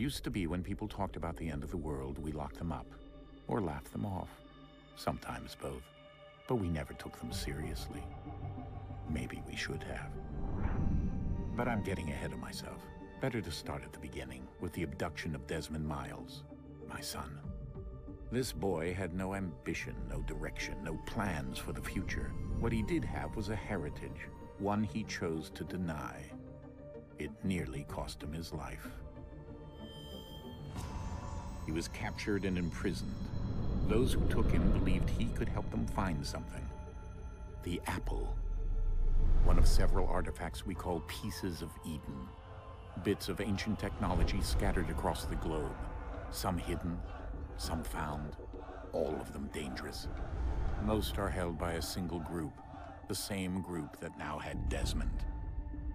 Used to be when people talked about the end of the world, we locked them up, or laughed them off. Sometimes both, but we never took them seriously. Maybe we should have. But I'm getting ahead of myself. Better to start at the beginning, with the abduction of Desmond Miles, my son. This boy had no ambition, no direction, no plans for the future. What he did have was a heritage, one he chose to deny. It nearly cost him his life. He was captured and imprisoned. Those who took him believed he could help them find something. The apple. One of several artifacts we call pieces of Eden. Bits of ancient technology scattered across the globe. Some hidden, some found, all of them dangerous. Most are held by a single group, the same group that now had Desmond.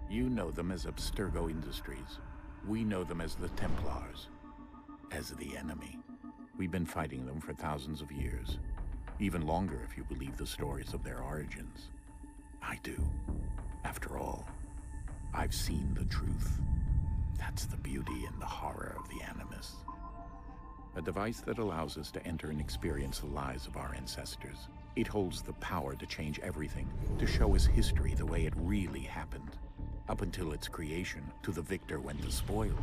You know them as Abstergo Industries. We know them as the Templars, as the enemy. We've been fighting them for thousands of years, even longer if you believe the stories of their origins. I do. After all, I've seen the truth. That's the beauty and the horror of the Animus. A device that allows us to enter and experience the lives of our ancestors. It holds the power to change everything, to show us history the way it really happened. Up until its creation, to the victor went the spoils,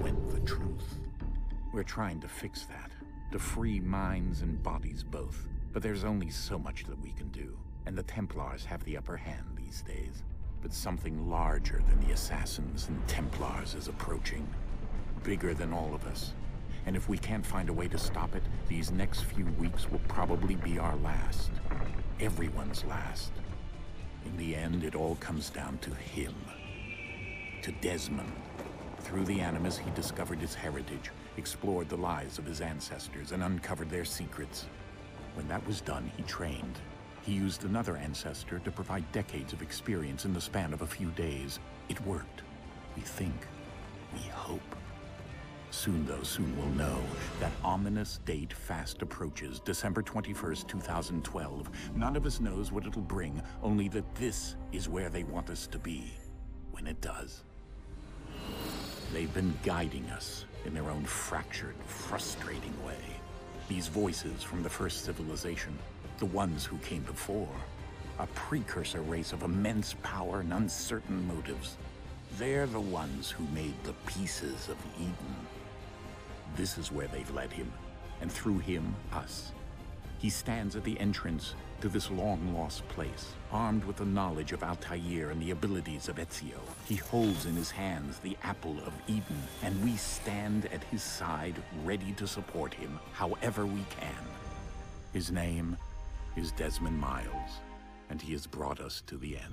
went the truth. We're trying to fix that, to free minds and bodies both. But there's only so much that we can do, and the Templars have the upper hand these days. But something larger than the Assassins and Templars is approaching. Bigger than all of us. And if we can't find a way to stop it, these next few weeks will probably be our last. Everyone's last. In the end, it all comes down to him. To Desmond. Through the Animus, he discovered his heritage, explored the lives of his ancestors, and uncovered their secrets. When that was done, he trained. He used another ancestor to provide decades of experience in the span of a few days. It worked. We think. We hope. Soon, though, soon we'll know. That ominous date fast approaches, December 21st, 2012. None of us knows what it'll bring, only that this is where they want us to be, when it does. They've been guiding us in their own fractured, frustrating way. These voices from the first civilization, the ones who came before, a precursor race of immense power and uncertain motives. They're the ones who made the pieces of Eden. This is where they've led him, and through him, us. He stands at the entrance to this long-lost place, armed with the knowledge of Altair and the abilities of Ezio. He holds in his hands the apple of Eden, and we stand at his side, ready to support him, however we can. His name is Desmond Miles, and he has brought us to the end.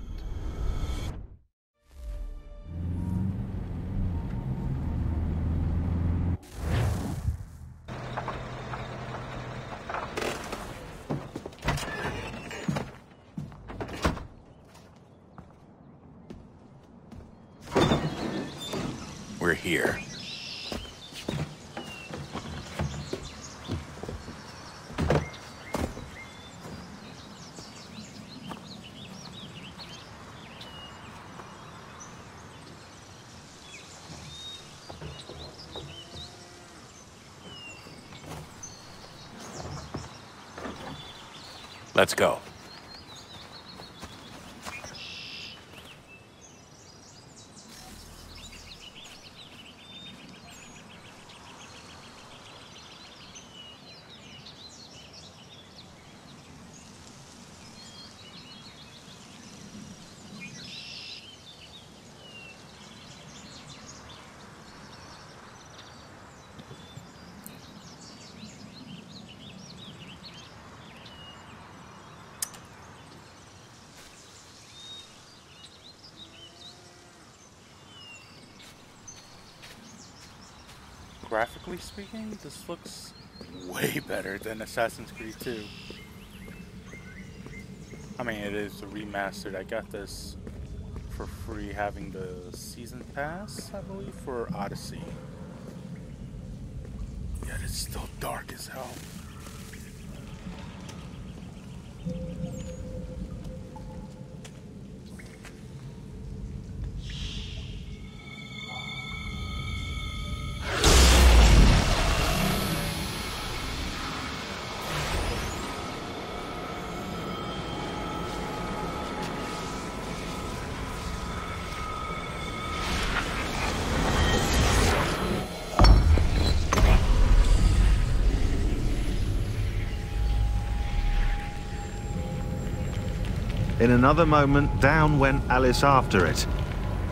We're here. Let's go. Graphically speaking, this looks way better than Assassin's Creed 2. I mean, it is remastered. I got this for free having the season pass, I believe, for Odyssey. Yet it's still dark as hell. In another moment, down went Alice after it,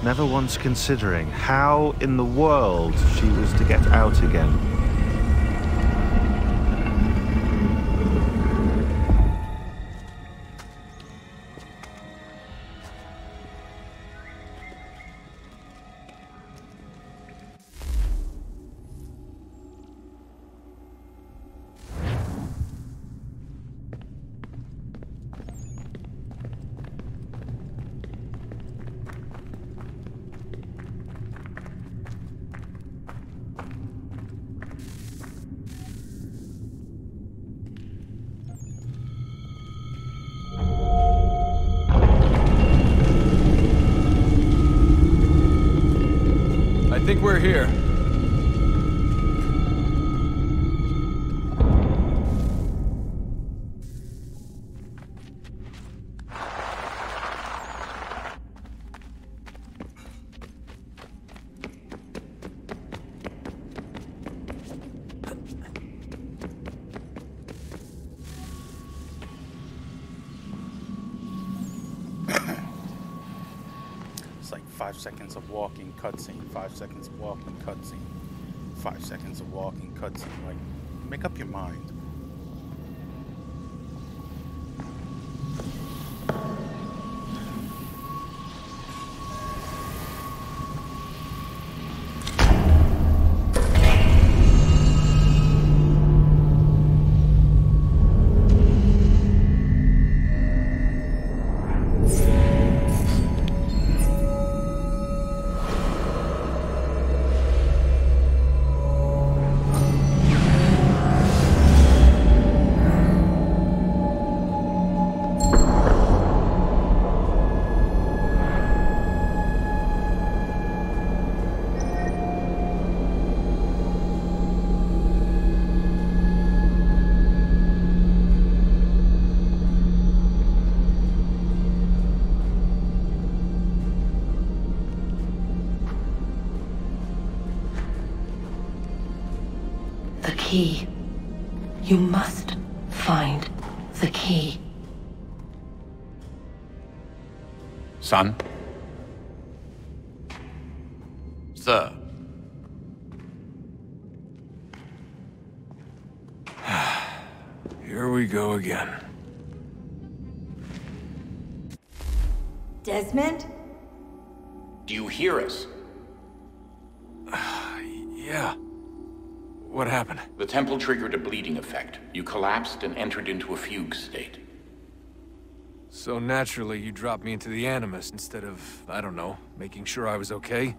never once considering how in the world she was to get out again. Cutscene, like, make up your mind. You must find the key. Son? Sir. Here we go again. Desmond? Do you hear us? Yeah. What happened? The temple triggered a bleeding effect. You collapsed and entered into a fugue state. So naturally, you dropped me into the Animus instead of, I don't know, making sure I was okay?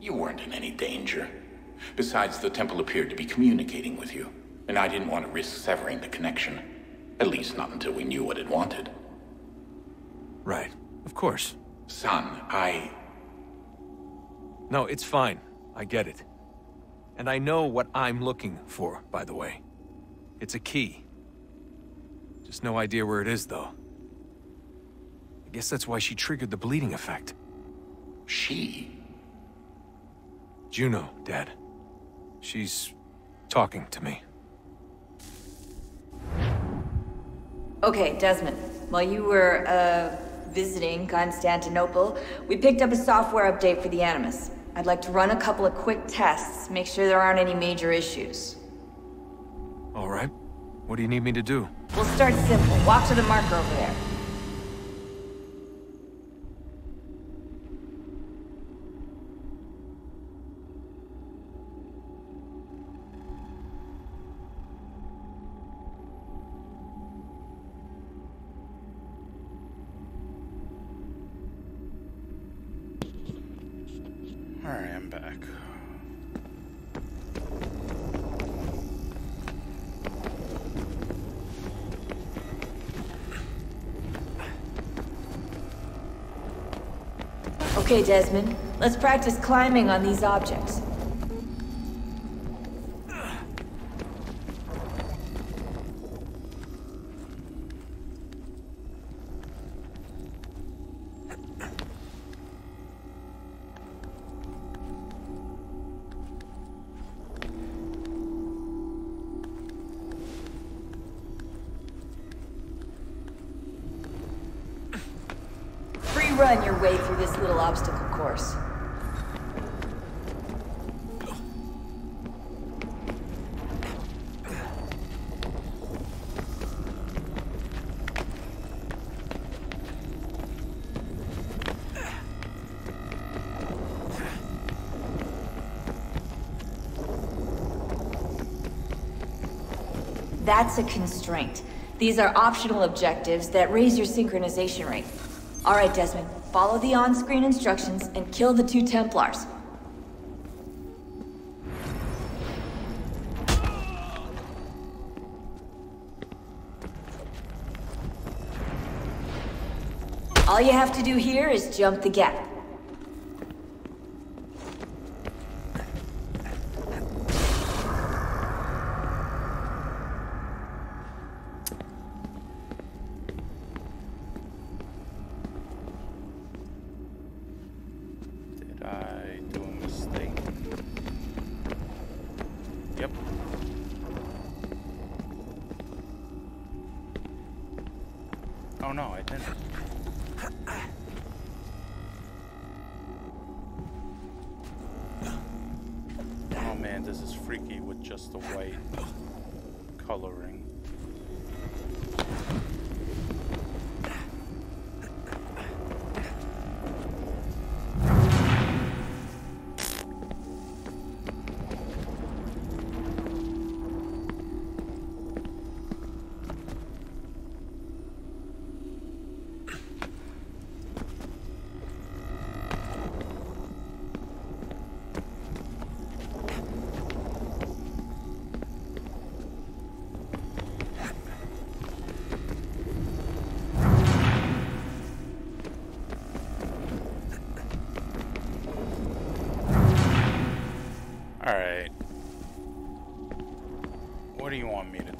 You weren't in any danger. Besides, the temple appeared to be communicating with you, and I didn't want to risk severing the connection. At least not until we knew what it wanted. Right. Of course. Son, I... No, it's fine. I get it. And I know what I'm looking for, by the way. It's a key. Just no idea where it is, though. I guess that's why she triggered the bleeding effect. She? Juno, Dad. She's talking to me. Okay, Desmond. While you were, visiting Constantinople, we picked up a software update for the Animus. I'd like to run a couple of quick tests, make sure there aren't any major issues. All right. What do you need me to do? We'll start simple. Walk to the marker over there. Okay, Desmond. Let's practice climbing on these objects. run your way through this little obstacle course. That's a constraint. These are optional objectives that raise your synchronization rate. All right, Desmond, follow the on-screen instructions and kill the 2 Templars. All you have to do here is jump the gap. What do you want me to do?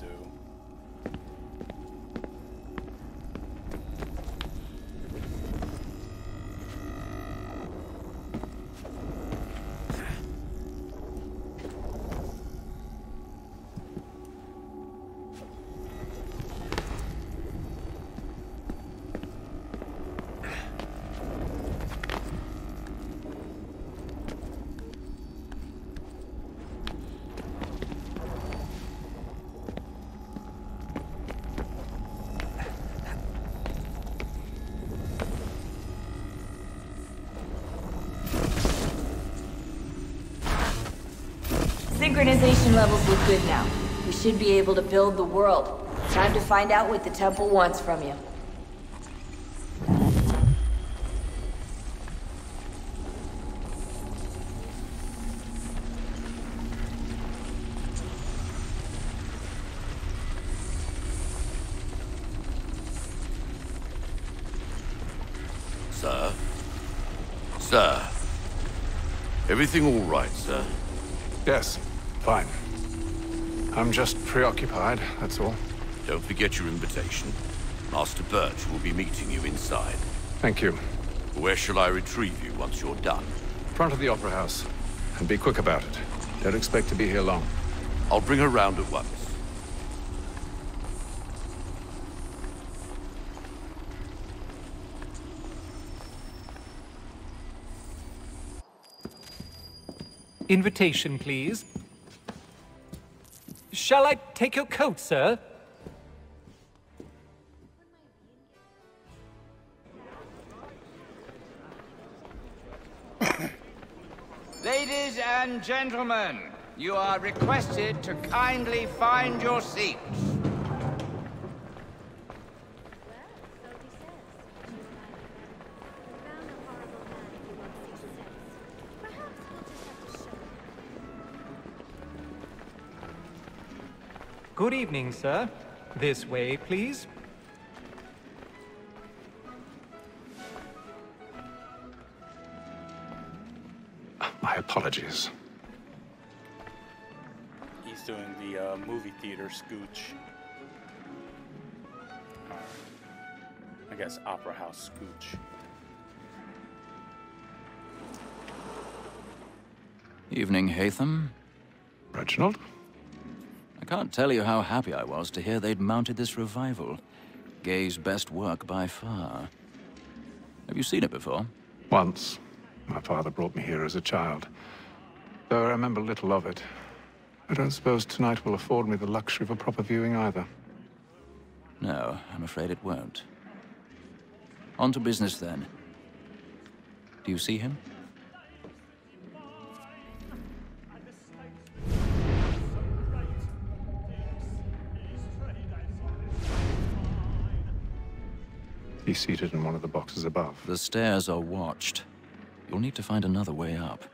Synchronization levels look good now. We should be able to build the world. Time to find out what the temple wants from you. Sir? Sir? Everything all right, sir? Yes. Fine. I'm just preoccupied, that's all. Don't forget your invitation. Master Birch will be meeting you inside. Thank you. Where shall I retrieve you once you're done? Front of the Opera House. And be quick about it. Don't expect to be here long. I'll bring her round at once. Invitation, please. Shall I take your coat, sir? Ladies and gentlemen, you are requested to kindly find your seats. Good evening, sir. This way, please. My apologies. He's doing the movie theater scooch. I guess Opera House scooch. Evening, Haytham. Reginald? I can't tell you how happy I was to hear they'd mounted this revival. Gay's best work by far. Have you seen it before? Once. My father brought me here as a child, though I remember little of it. I don't suppose tonight will afford me the luxury of a proper viewing either. No, I'm afraid it won't. On to business then. Do you see him? He's seated in one of the boxes above. The stairs are watched. You'll need to find another way up.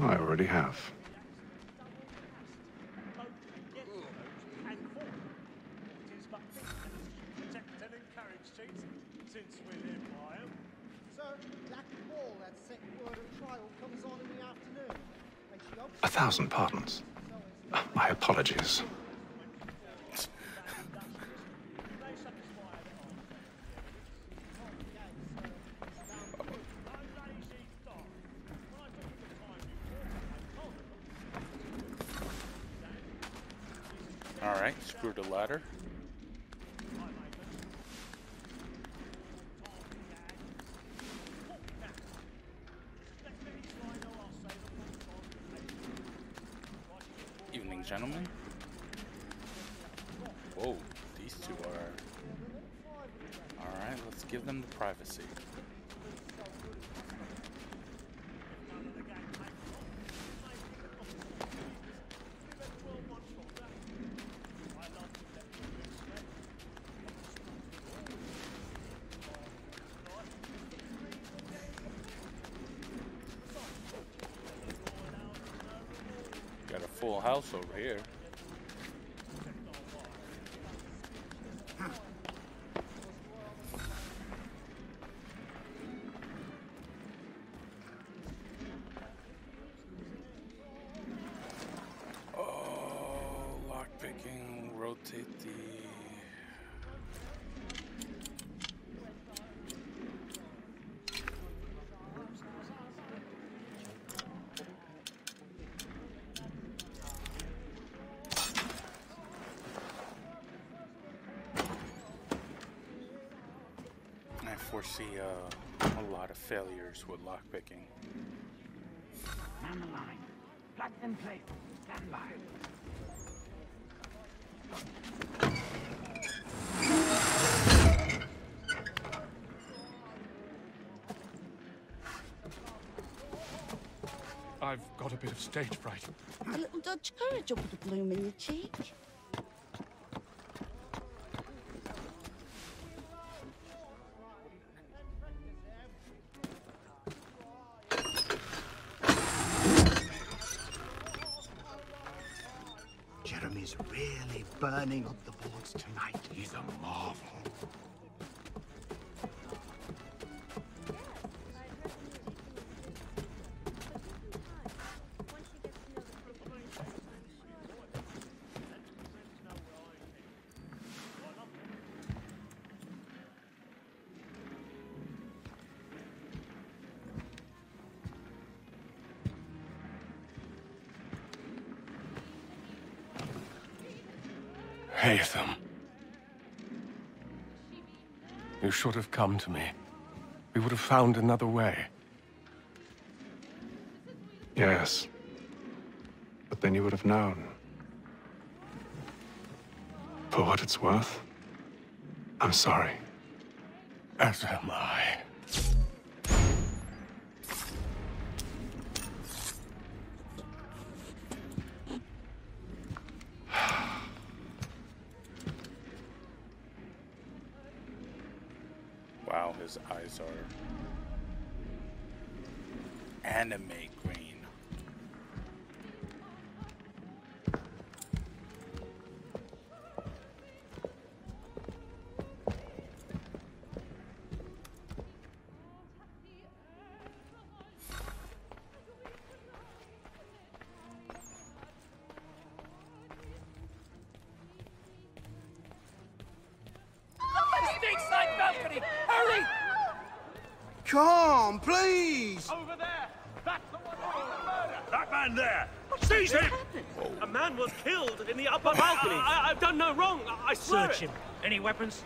I already have. A thousand pardons. My apologies. The ladder. Evening, gentlemen. Whoa, these two are... Alright, let's give them the privacy. House over here. Oh, lock picking, rotate the... See a lot of failures with lockpicking. Man the line. Plug and play. Stand by. I've got a bit of stage fright. A little Dutch courage up with the bloom in your cheek. Burning up the boards tonight. He's a marvel. Haytham. You should have come to me. We would have found another way. Yes. But then you would have known. For what it's worth, I'm sorry. As am I. His eyes are anime green. Come, please! Over there! That's the one who did the murder! That man there! Seize him! A man was killed in the upper balcony! I've done no wrong, I swear. Search him. Any weapons?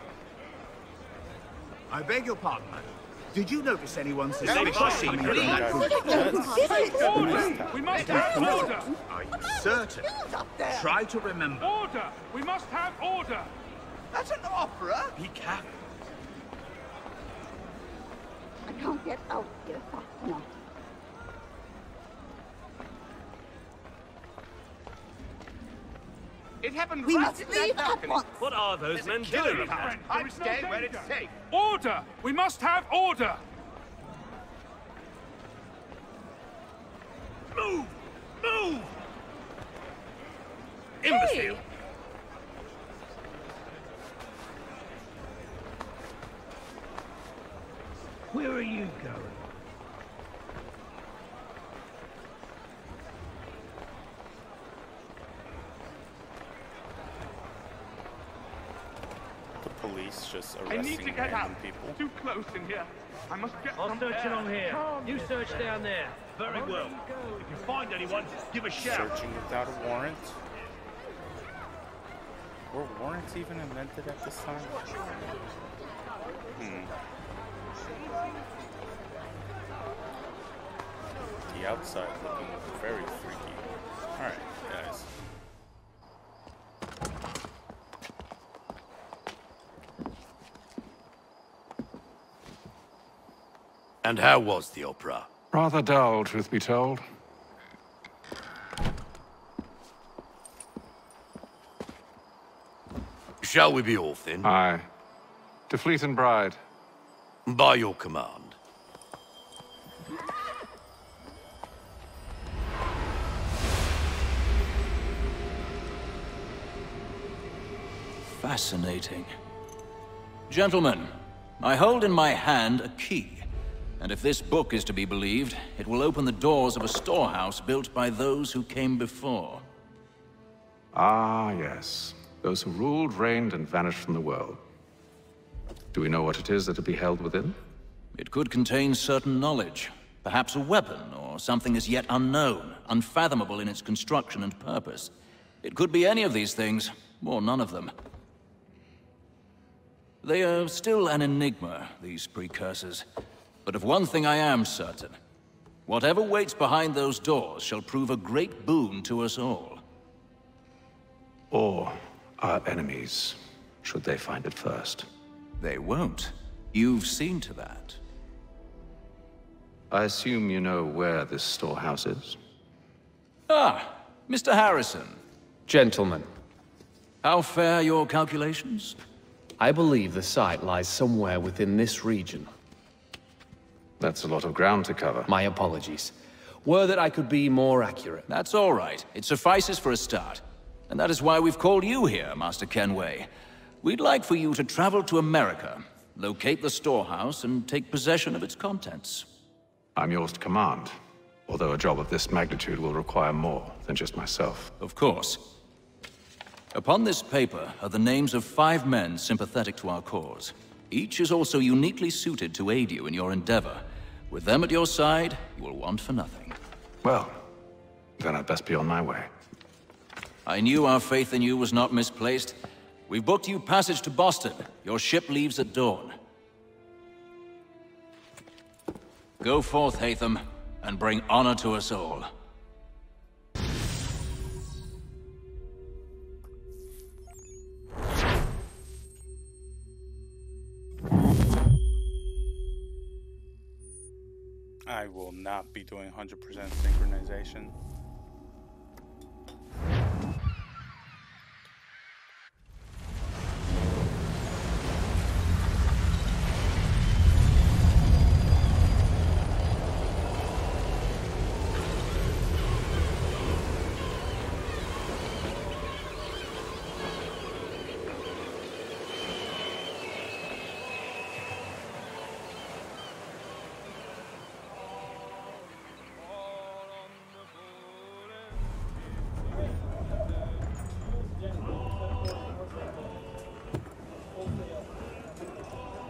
I beg your pardon. Did you notice anyone suspicious in that group? We must have order! Are you certain? Try to remember. Order! We must have order! That's an opera! Be careful. I can't get out here fast enough. It happened we right must leave at once. What are those men doing? I'm staying where it's safe. Order! We must have order! Move! Move! Hey. Imbecile! Where are you going? Police just arresting people. Too close in here. I must get searching on here. You search down there. Very well. If you find anyone, give a shout. Searching without a warrant. Were warrants even invented at this time? The outside looking very freaky. All right, guys. And how was the opera? Rather dull, truth be told. Shall we be off, then? Aye. To Fleet and Bride. By your command. Fascinating. Gentlemen, I hold in my hand a key. And if this book is to be believed, it will open the doors of a storehouse built by those who came before. Ah, yes. Those who ruled, reigned, and vanished from the world. Do we know what it is that will be held within? It could contain certain knowledge. Perhaps a weapon, or something as yet unknown, unfathomable in its construction and purpose. It could be any of these things, or none of them. They are still an enigma, these precursors. But of one thing I am certain. Whatever waits behind those doors shall prove a great boon to us all. Or our enemies, should they find it first. They won't. You've seen to that. I assume you know where this storehouse is? Ah, Mr. Harrison. Gentlemen. How fare your calculations? I believe the site lies somewhere within this region. That's a lot of ground to cover. My apologies. Were that I could be more accurate. That's all right. It suffices for a start. And that is why we've called you here, Master Kenway. We'd like for you to travel to America, locate the storehouse, and take possession of its contents. I'm yours to command, although a job of this magnitude will require more than just myself. Of course. Upon this paper are the names of 5 men sympathetic to our cause. Each is also uniquely suited to aid you in your endeavor. With them at your side, you will want for nothing. Well, then I'd best be on my way. I knew our faith in you was not misplaced. We've booked you passage to Boston. Your ship leaves at dawn. Go forth, Haytham, and bring honor to us all. I will not be doing 100% synchronization.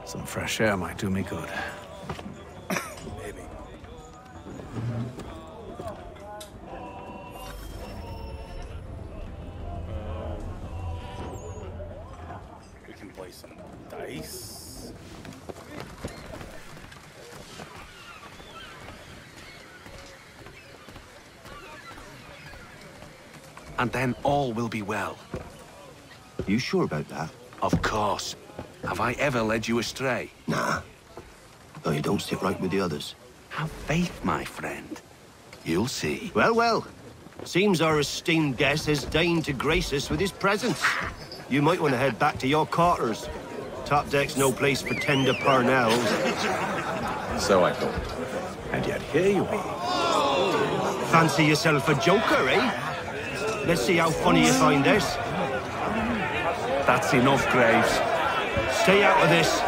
Some fresh air might do me good. Maybe. We can play some dice. and then all will be well. You sure about that? Of course. Have I ever led you astray? Nah. Though you don't sit right with the others. Have faith, my friend. You'll see. Well, well. Seems our esteemed guest has deigned to grace us with his presence. You might want to head back to your quarters. Top deck's no place for tender parnells. So I thought. And yet here you are. Fancy yourself a joker, eh? Let's see how funny you find this. That's enough, Graves. Stay out of this.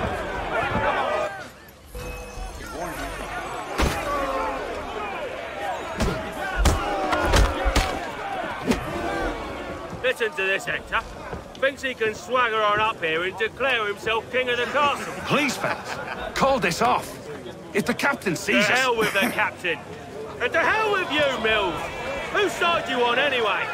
Listen to this, Hector. Thinks he can swagger on up here and declare himself king of the castle. Please, fellas, call this off. If the captain sees us... To hell with the captain. And to hell with you, Mills. Whose side do you want, anyway?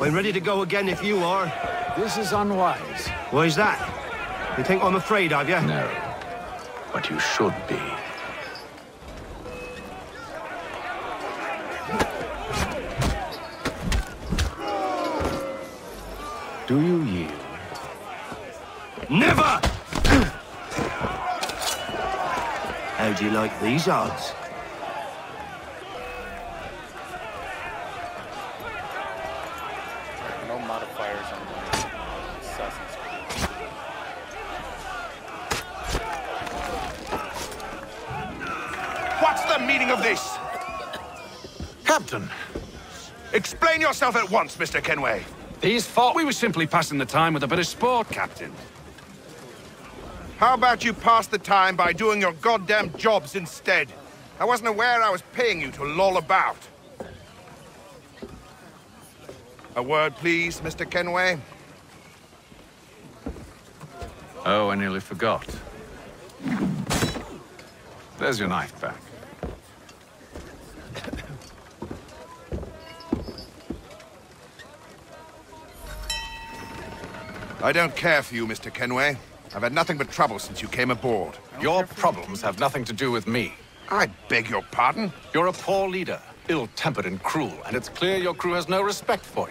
We're ready to go again if you are. This is unwise. Why is that? You think I'm afraid of you? No, but you should be. Do you yield? Never! How do you like these odds? Explain yourself at once, Mr. Kenway. These thought we were simply passing the time with a bit of sport, Captain. How about you pass the time by doing your goddamn jobs instead? I wasn't aware I was paying you to loll about. A word, please, Mr. Kenway. Oh, I nearly forgot. There's your knife back. I don't care for you, Mr. Kenway. I've had nothing but trouble since you came aboard. Your problems have nothing to do with me. I beg your pardon? You're a poor leader, ill-tempered and cruel, and it's clear your crew has no respect for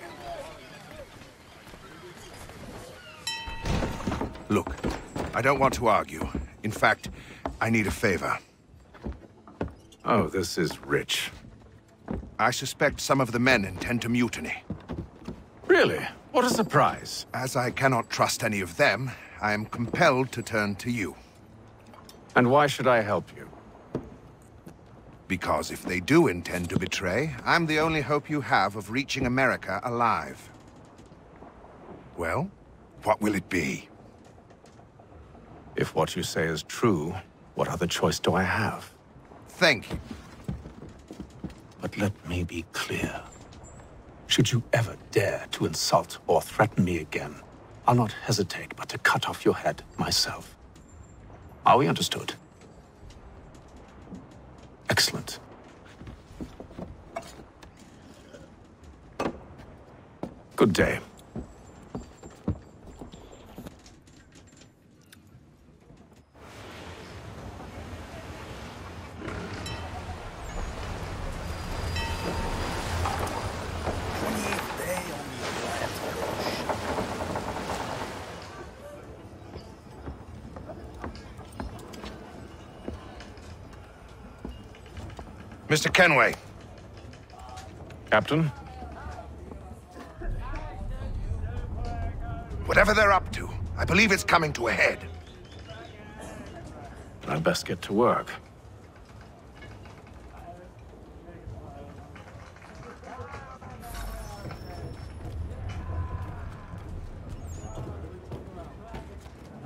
you. Look, I don't want to argue. In fact, I need a favor. Oh, this is rich. I suspect some of the men intend to mutiny. Really? What a surprise. As I cannot trust any of them, I am compelled to turn to you. And why should I help you? Because if they do intend to betray, I'm the only hope you have of reaching America alive. Well, what will it be? If what you say is true, what other choice do I have? Thank you. But let me be clear. Should you ever dare to insult or threaten me again, I'll not hesitate but to cut off your head myself. Are we understood? Excellent. Good day. Mr. Kenway. Captain? Whatever they're up to, I believe it's coming to a head. I'd best get to work.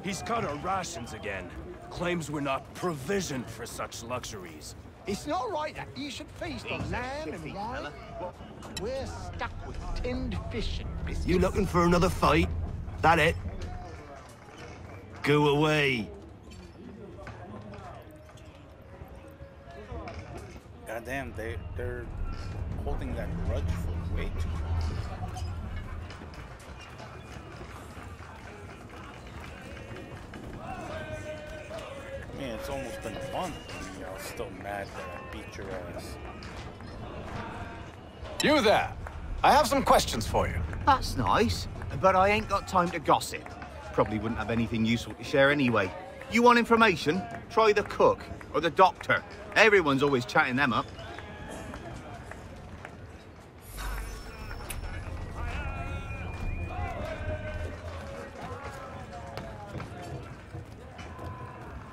He's cut our rations again. Claims we're not provisioned for such luxuries. It's not right that you should feast on lamb and rye. We're stuck with tinned fish and biscuits. You looking for another fight? That it? Go away. Goddamn, they're holding that grudge for way too long. It's almost been a month. Y'all still mad that I beat your ass. You there! I have some questions for you. That's nice, but I ain't got time to gossip. Probably wouldn't have anything useful to share anyway. You want information? Try the cook or the doctor. Everyone's always chatting them up.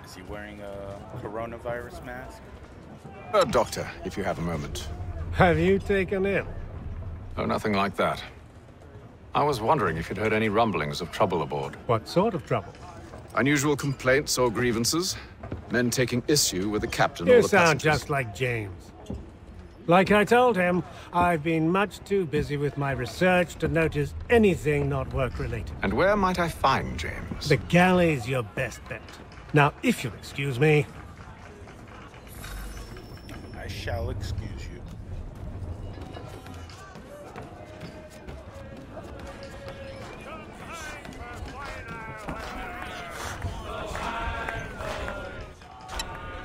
Is he wearing a coronavirus mask? Doctor, if you have a moment. Have you taken ill? Oh, nothing like that. I was wondering if you'd heard any rumblings of trouble aboard. What sort of trouble? Unusual complaints or grievances? Men taking issue with the captain or the passengers? You sound just like James. Like I told him, I've been much too busy with my research to notice anything not work-related. And where might I find James? The galley's your best bet. Now, if you'll excuse me... I shall excuse you.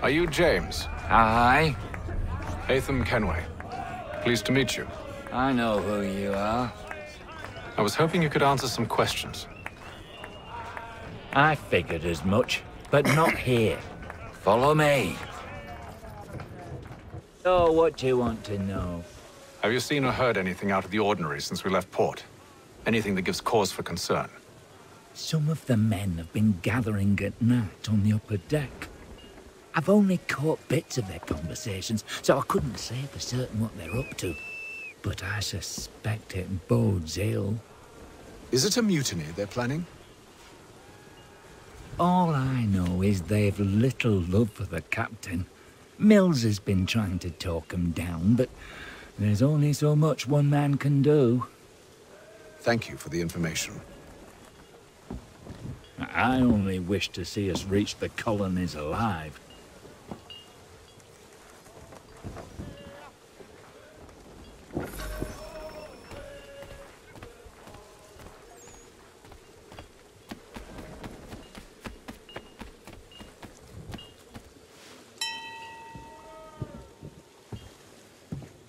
Are you James? Aye. Haytham Kenway. Pleased to meet you. I know who you are. I was hoping you could answer some questions. I figured as much, but not here. Follow me. So, what do you want to know? Have you seen or heard anything out of the ordinary since we left port? Anything that gives cause for concern? Some of the men have been gathering at night on the upper deck. I've only caught bits of their conversations, so I couldn't say for certain what they're up to. But I suspect it bodes ill. Is it a mutiny they're planning? All I know is they've little love for the captain. Mills has been trying to talk him down, but there's only so much one man can do. Thank you for the information. I only wish to see us reach the colonies alive.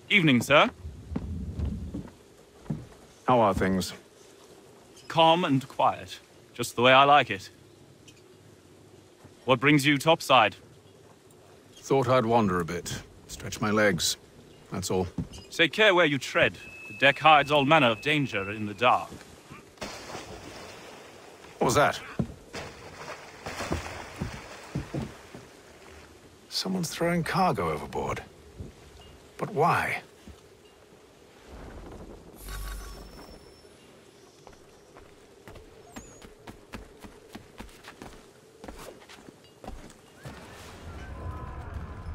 Evening, sir. How are things? Calm and quiet. Just the way I like it. What brings you topside? Thought I'd wander a bit. Stretch my legs. That's all. Take care where you tread. The deck hides all manner of danger in the dark. What was that? Someone's throwing cargo overboard. But why?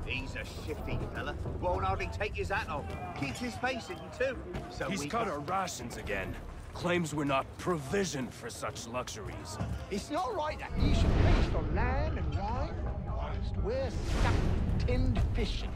He's a shifty fella. Won't hardly take his hat off. Keeps his face hidden too. So he's cut our rations again. Claims we're not provisioned for such luxuries. It's not right that you should feast on land and wine whilst we're stuck tinned fishing.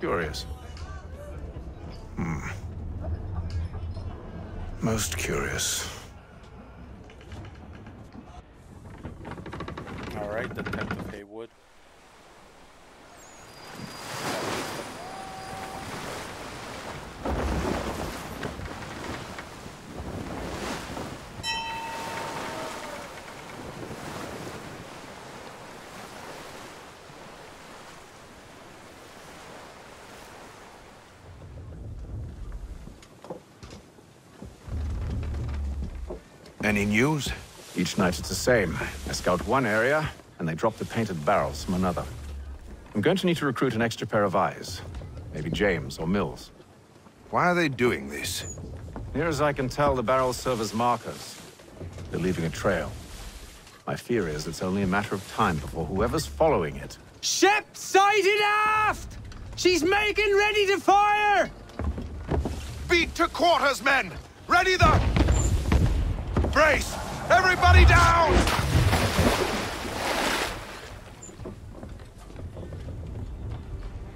Curious. Most curious. All right, Detective Haywood. Any news? Each night it's the same. I scout one area, and they drop the painted barrels from another. I'm going to need to recruit an extra pair of eyes. Maybe James or Mills. Why are they doing this? Near as I can tell, the barrels serve as markers. They're leaving a trail. My fear is it's only a matter of time before whoever's following it... Ship sighted aft! She's making ready to fire! Beat to quarters, men! Ready the... Brace! Everybody down!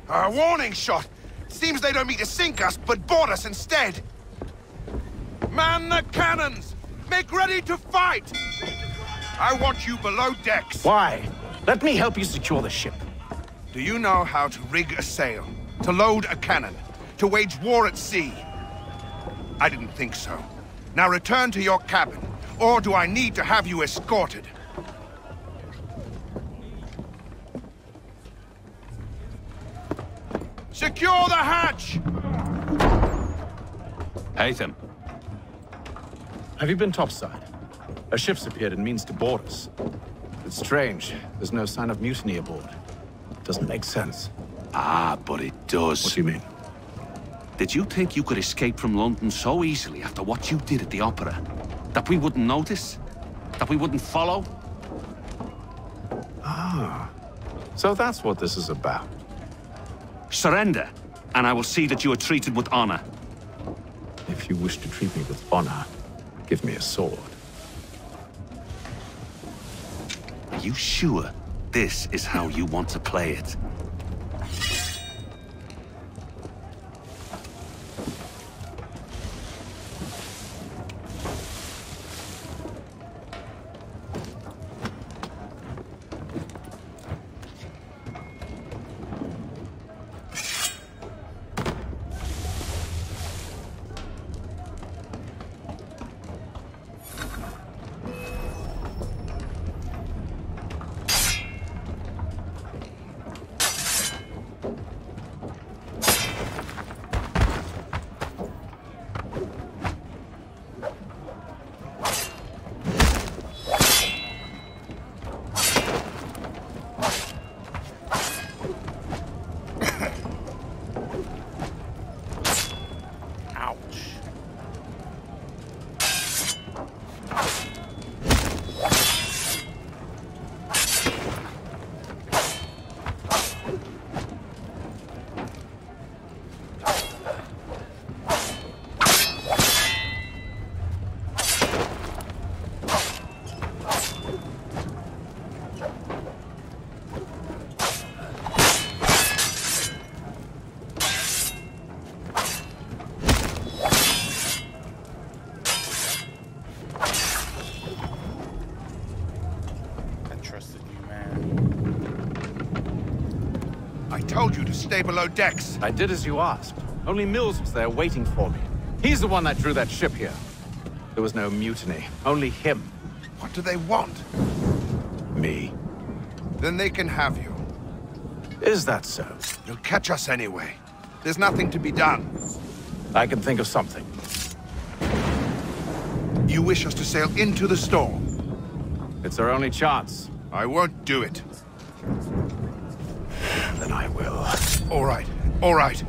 Our warning shot! Seems they don't mean to sink us, but board us instead! Man the cannons! Make ready to fight! I want you below decks. Why? Let me help you secure the ship. Do you know how to rig a sail? To load a cannon? To wage war at sea? I didn't think so. Now return to your cabin, or do I need to have you escorted? Secure the hatch! Haytham. Have you been topside? A ship's appeared and means to board us. It's strange. There's no sign of mutiny aboard. Doesn't make sense. Ah, but it does. What do you mean? Did you think you could escape from London so easily after what you did at the opera? That we wouldn't notice? That we wouldn't follow? Ah. So that's what this is about. Surrender, and I will see that you are treated with honor. If you wish to treat me with honor, give me a sword. Are you sure this is how you want to play it? Stay below decks. I did as you asked. Only Mills was there waiting for me. He's the one that drew that ship here. There was no mutiny. Only him. What do they want? Me. Then they can have you. Is that so? You'll catch us anyway. There's nothing to be done. I can think of something. You wish us to sail into the storm? It's our only chance. I won't do it. Then I will. All right, all right.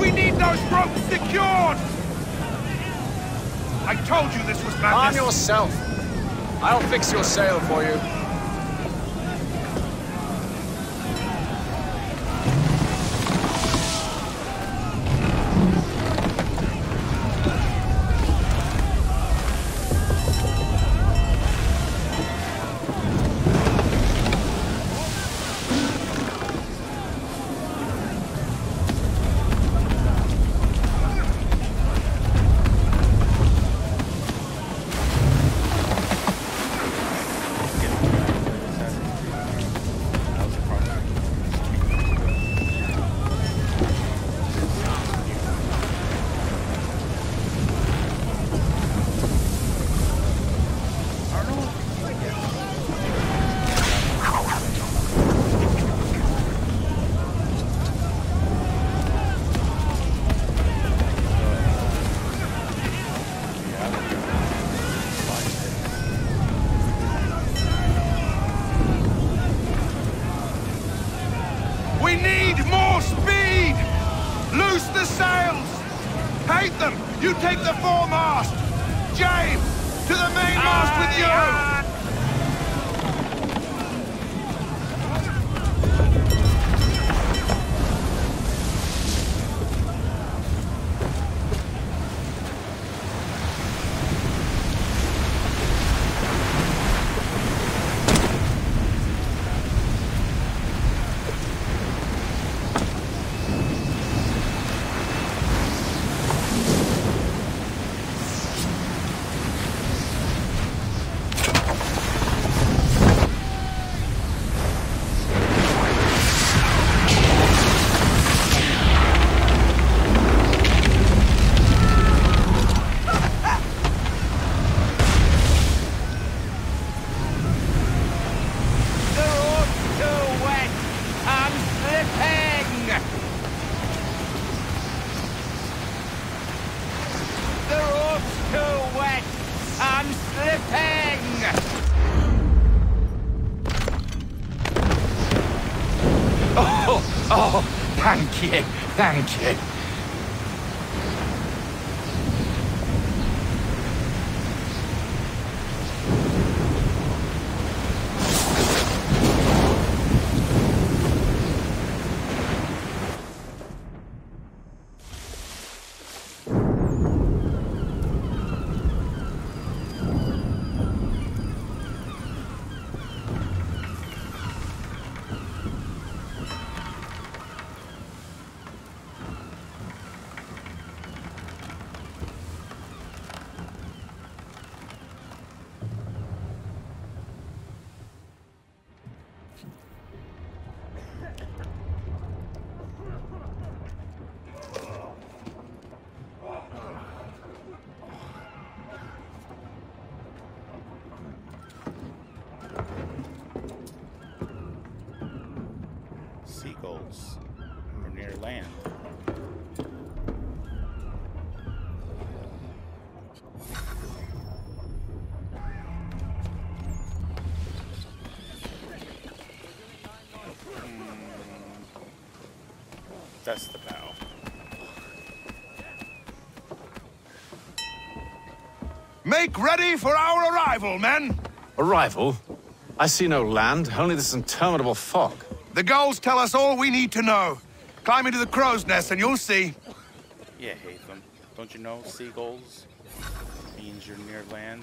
We need those ropes secured! I told you this was madness! Arm yourself! I'll fix your sail for you. take the foremast! James, to the mainmast with you! Thank you. That's the bow. Make ready for our arrival, men! Arrival? I see no land, only this interminable fog. The gulls tell us all we need to know. Climb into the crow's nest and you'll see. Yeah, Haytham. Don't you know seagulls means you're near land?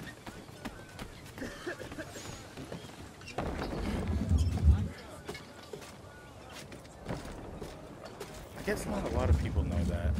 I guess not a lot of people know that.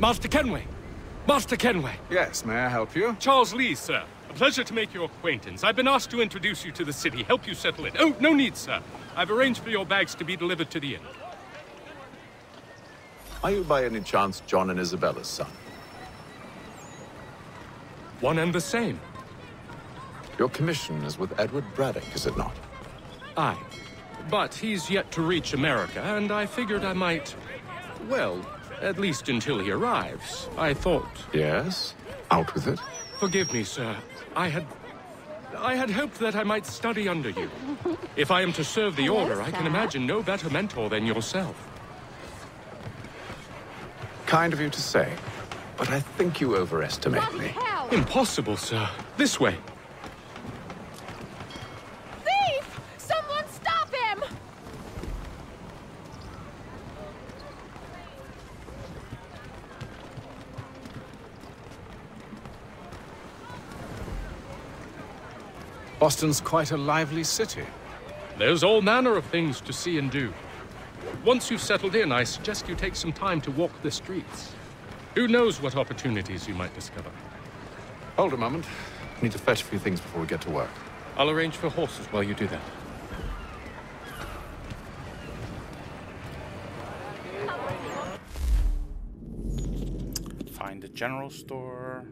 Master Kenway! Master Kenway! Yes, may I help you? Charles Lee, sir. A pleasure to make your acquaintance. I've been asked to introduce you to the city, help you settle it. Oh, no need, sir. I've arranged for your bags to be delivered to the inn. Are you by any chance John and Isabella's son? One and the same. Your commission is with Edward Braddock, is it not? Aye. But he's yet to reach America, and I figured I might... well... at least until he arrives, I thought. Yes? Out with it. Forgive me, sir. I had hoped that I might study under you. If I am to serve the Order, yes, I can imagine no better mentor than yourself. Kind of you to say. but I think you overestimate me. Hell. Impossible, sir. This way. Thief! Someone stop him! Boston's quite a lively city. There's all manner of things to see and do. Once you've settled in, I suggest you take some time to walk the streets. Who knows what opportunities you might discover. Hold a moment. I need to fetch a few things before we get to work. I'll arrange for horses while you do that. Find the general store.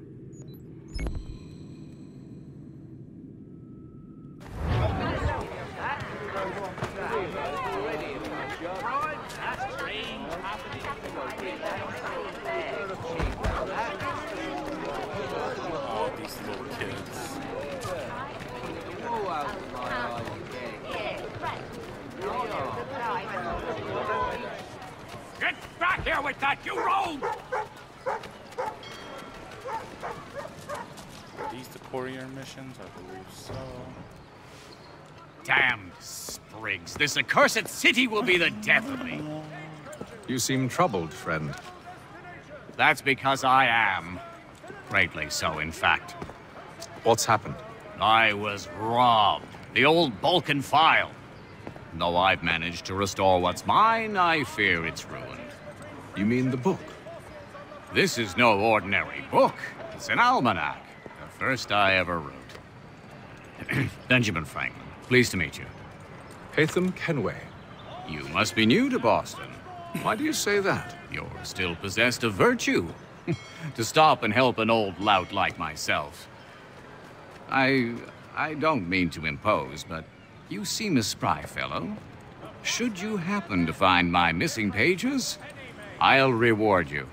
I believe so. Damn Spriggs. This accursed city will be the death of me. You seem troubled, friend. That's because I am. Greatly so, in fact. What's happened? I was robbed. The old Balkan file. Though I've managed to restore what's mine, I fear it's ruined. You mean the book? This is no ordinary book. It's an almanac. The first I ever wrote. Benjamin Franklin, pleased to meet you. Haytham Kenway. You must be new to Boston. Why do you say that? You're still possessed of virtue. To stop and help an old lout like myself. I don't mean to impose, but you seem a spry fellow. Should you happen to find my missing pages, I'll reward you.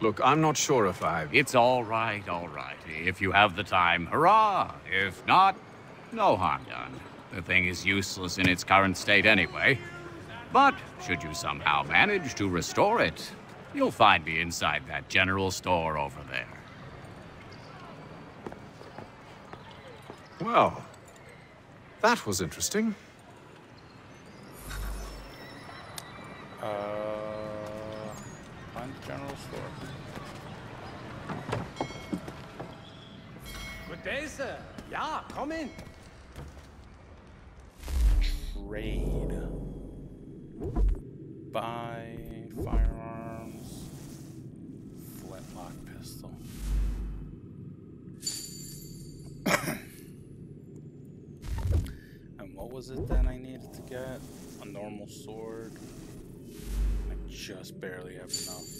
Look, I'm not sure if I've... It's all right, all right. If you have the time, hurrah! If not, no harm done. The thing is useless in its current state anyway. But should you somehow manage to restore it, you'll find me inside that general store over there. Well, that was interesting. Find the general store. Good day, sir. Yeah, come in. Trade. Buy firearms. Flintlock pistol. And what was it that I needed to get? A normal sword. I just barely have enough.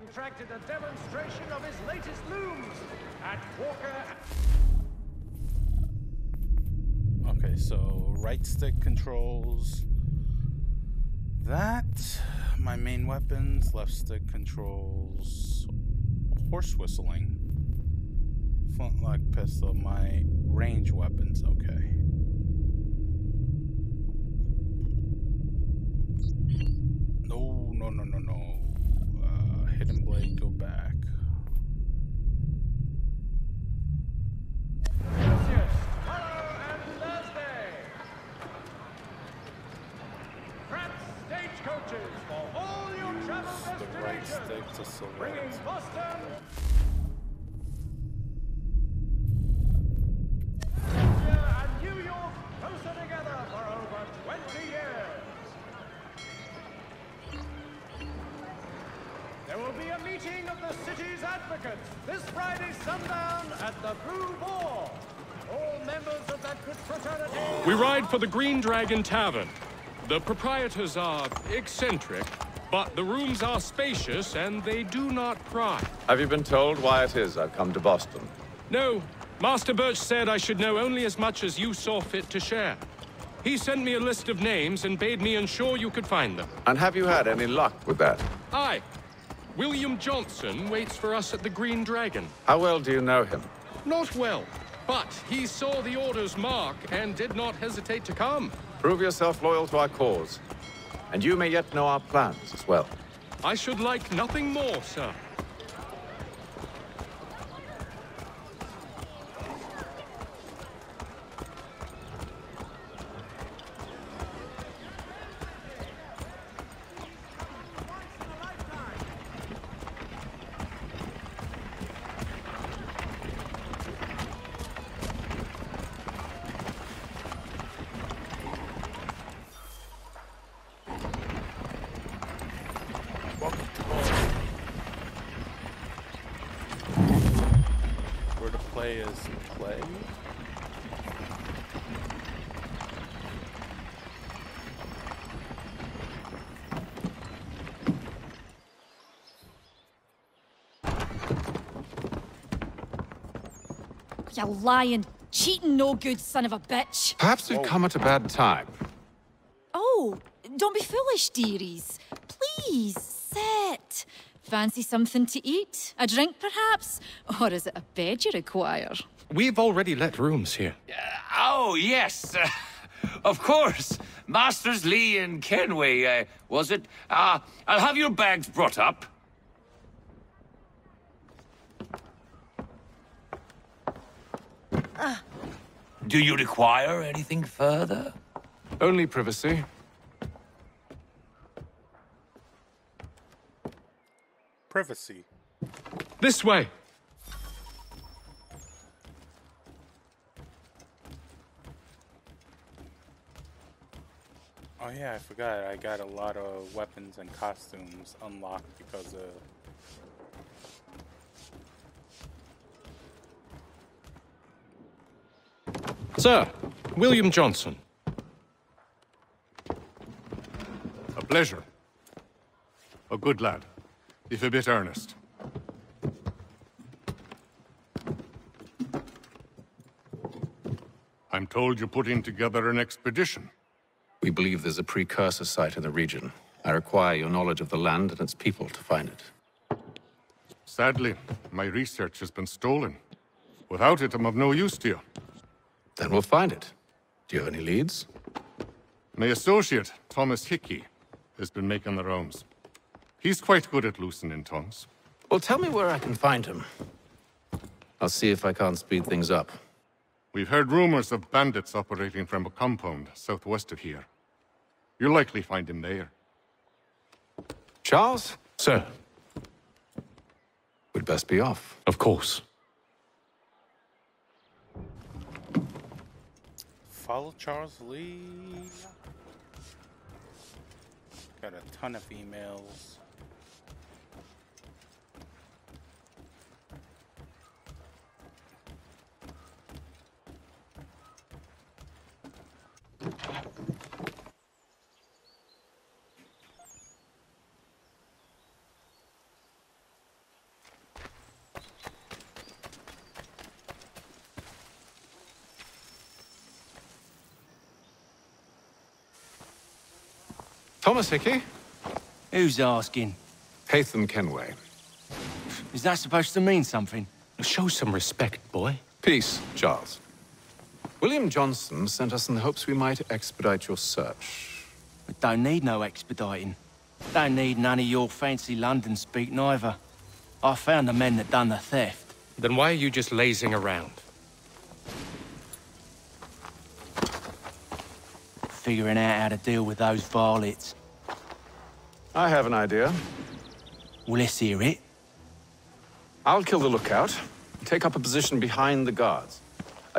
Contracted a demonstration of his latest looms at Walker. Okay, so right stick controls that. My main weapons, left stick controls horse whistling. Flintlock pistol, my range weapons, okay. No. Hidden blade, go back. Celsius, Hollow and Thursday. France stagecoaches for all your travel destinations. The right stick to select. Bringing Boston. India and New York closer together for over 20 years. There will be a meeting of the city's advocates this Friday sundown at the Blue Boar. All members of that good fraternity... We ride for the Green Dragon Tavern. The proprietors are eccentric, but the rooms are spacious and they do not pry. Have you been told why it is I've come to Boston? No. Master Birch said I should know only as much as you saw fit to share. He sent me a list of names and bade me ensure you could find them. And have you had any luck with that? Aye. William Johnson waits for us at the Green Dragon. How well do you know him? Not well. But he saw the order's mark and did not hesitate to come. Prove yourself loyal to our cause. And you may yet know our plans as well. I should like nothing more, sir. You lying, cheating, no good son of a bitch. Perhaps you've come at a bad time. Oh, don't be foolish, dearies. Please, sit. Fancy something to eat? A drink, perhaps? Or is it a bed you require? We've already let rooms here. Oh, yes. Of course. Masters Lee and Kenway, was it? I'll have your bags brought up. Do you require anything further? Only privacy. Privacy. This way! Oh yeah, I forgot. I got a lot of weapons and costumes unlocked because of... Sir, William Johnson. A pleasure. A good lad, if a bit earnest. I'm told you're putting together an expedition. We believe there's a precursor site in the region. I require your knowledge of the land and its people to find it. Sadly, my research has been stolen. Without it, I'm of no use to you. Then we'll find it. Do you have any leads? My associate, Thomas Hickey, has been making the rounds. He's quite good at loosening tongues. Well, tell me where I can find him. I'll see if I can't speed things up. We've heard rumors of bandits operating from a compound southwest of here. You'll likely find him there. Charles? Sir. We'd best be off. Of course. Follow Charles Lee. Got a ton of emails. Thomas Hickey? Who's asking? Haytham Kenway. Is that supposed to mean something? Show some respect, boy. Peace, Charles. William Johnson sent us in the hopes we might expedite your search. We don't need no expediting. Don't need none of your fancy London speak neither. I found the men that done the theft. Then why are you just lazing around? Figuring out how to deal with those varlets. I have an idea. Well, let's hear it. I'll kill the lookout. Take up a position behind the guards.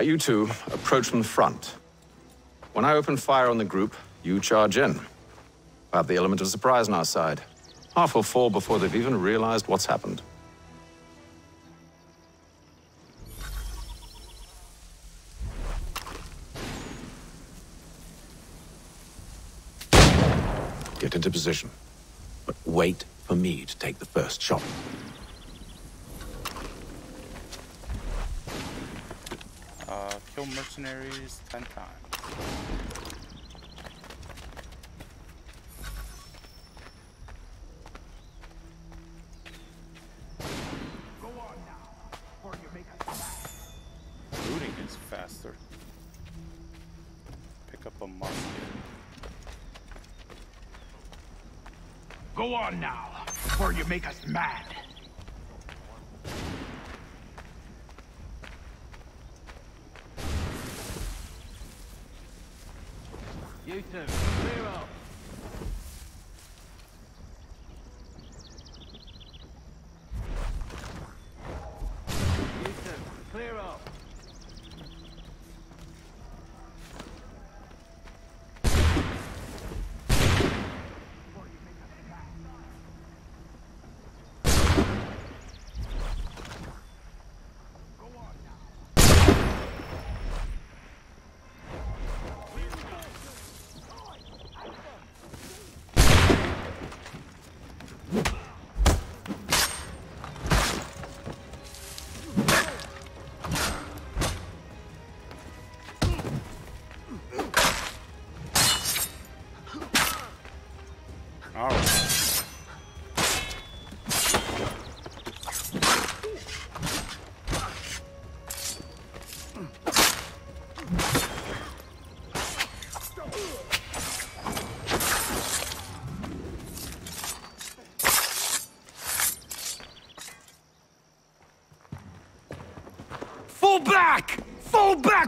You two, approach from the front. When I open fire on the group, you charge in. We'll have the element of surprise on our side. Half will fall before they've even realized what's happened. Get into position, but wait for me to take the first shot. Kill mercenaries 10 times. Go on now, or you make a... Looting Go on now, before you make us mad. You two, clear up. You two, clear up.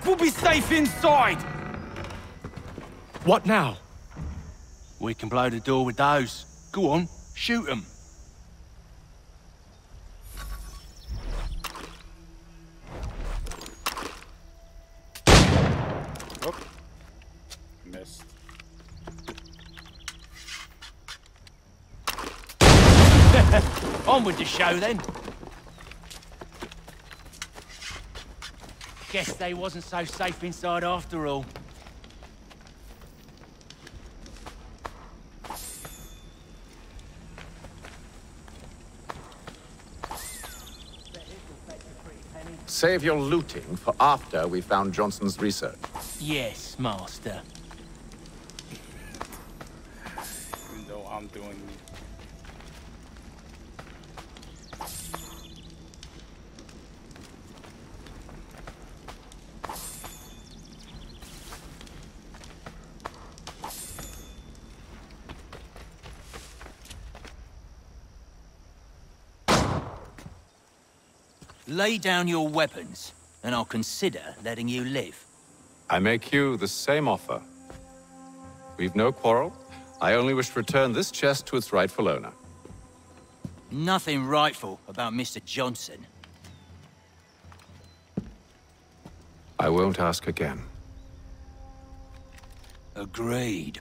We'll be safe inside! What now? We can blow the door with those. Go on, shoot them. Missed. On with the show then. Guess they wasn't so safe inside after all. Save your looting for after we found Johnson's research. Yes, Master. Even though I'm doing... Lay down your weapons, and I'll consider letting you live. I make you the same offer. We've no quarrel. I only wish to return this chest to its rightful owner. Nothing rightful about Mr. Johnson. I won't ask again. Agreed.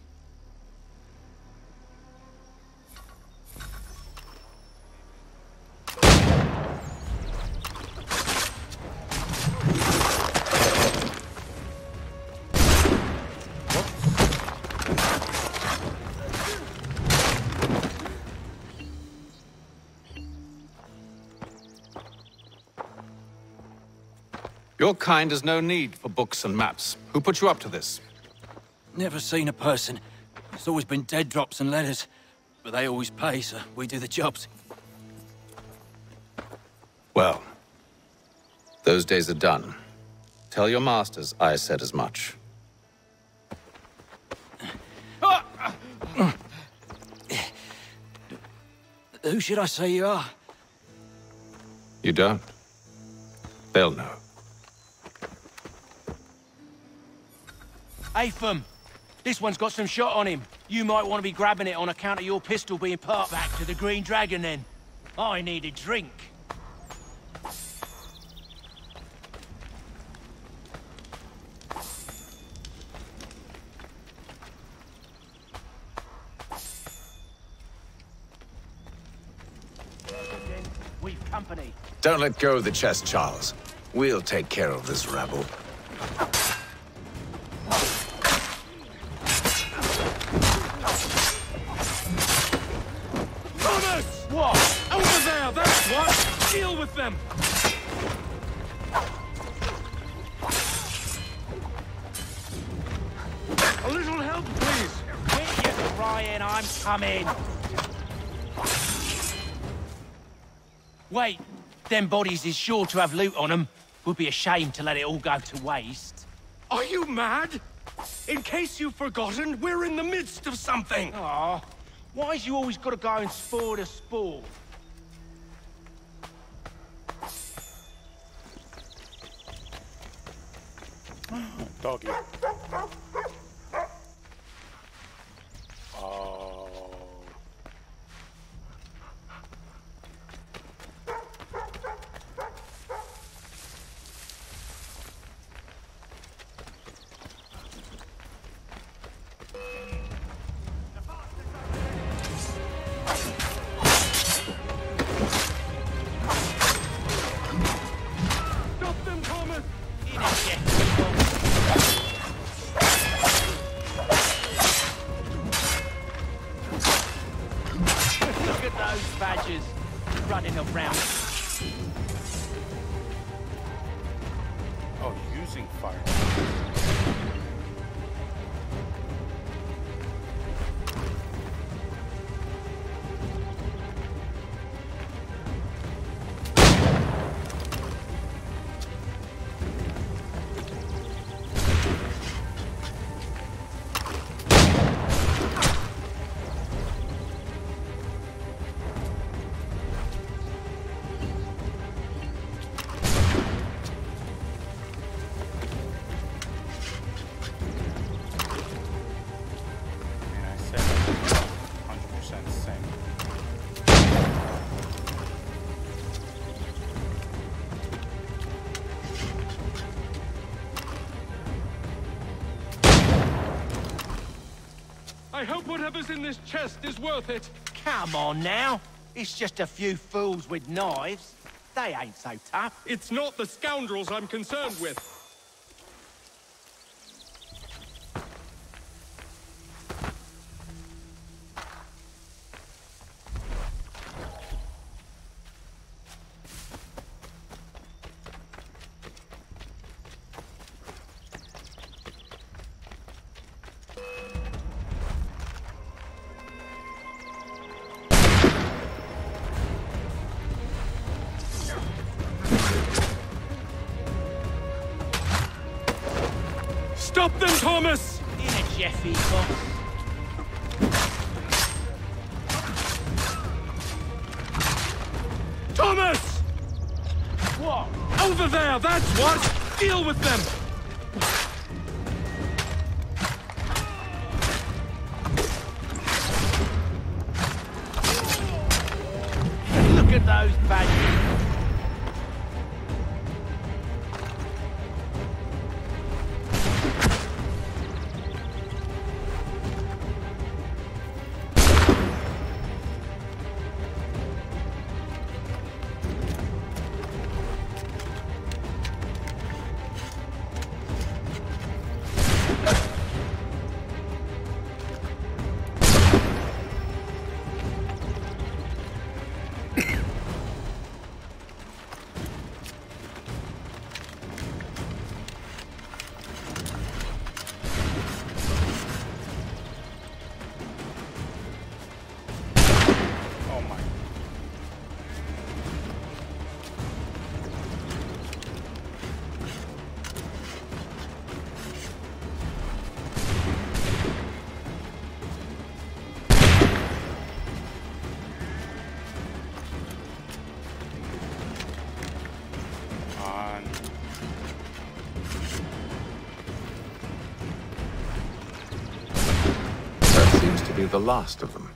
Your kind has no need for books and maps. Who put you up to this? Never seen a person. It's always been dead drops and letters. But they always pay, so we do the jobs. Well, those days are done. Tell your masters I said as much. Who should I say you are? You don't. They'll know. Haytham, this one's got some shot on him. You might want to be grabbing it on account of your pistol being part back to the Green Dragon then. I need a drink. We've company. Don't let go of the chest, Charles. We'll take care of this rabble. Them. A little help, please. Quit your crying, I'm coming. Wait, them bodies is sure to have loot on them. Would be a shame to let it all go to waste. Are you mad? In case you've forgotten, we're in the midst of something! Aw, why's you always gotta go and spoil the sport? Doggy. Oh. Stop them, Thomas! Badges running around. Oh, using fire. I hope whatever's in this chest is worth it. Come on now. It's just a few fools with knives. They ain't so tough. It's not the scoundrels I'm concerned with. Stop them, Thomas! In a jiffy, boss. Thomas! What? Over there, that's what! Deal with them! Look at those badges. The last of them.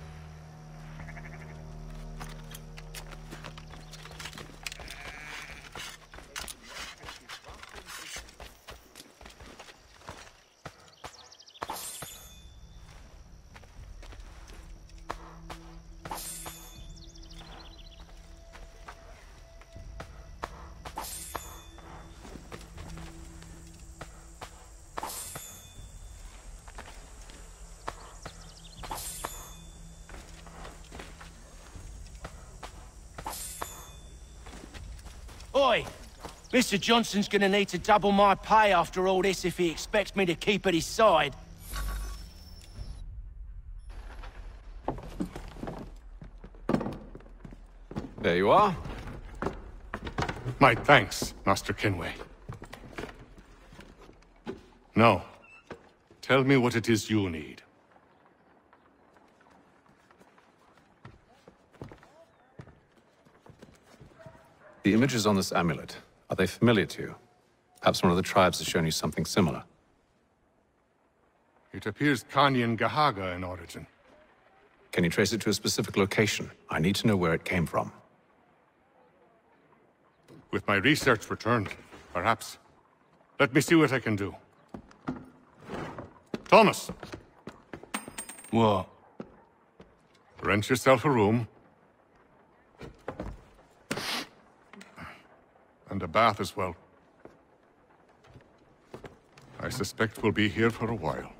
Oi! Mr. Johnson's gonna need to double my pay after all this if he expects me to keep at his side. There you are. My thanks, Master Kenway. No. Tell me what it is you need. The images on this amulet, are they familiar to you? Perhaps one of the tribes has shown you something similar. It appears Kanien'kehá:ka in origin. Can you trace it to a specific location? I need to know where it came from. With my research returned, perhaps. Let me see what I can do. Thomas! What? Rent yourself a room. And a bath as well. I suspect we'll be here for a while.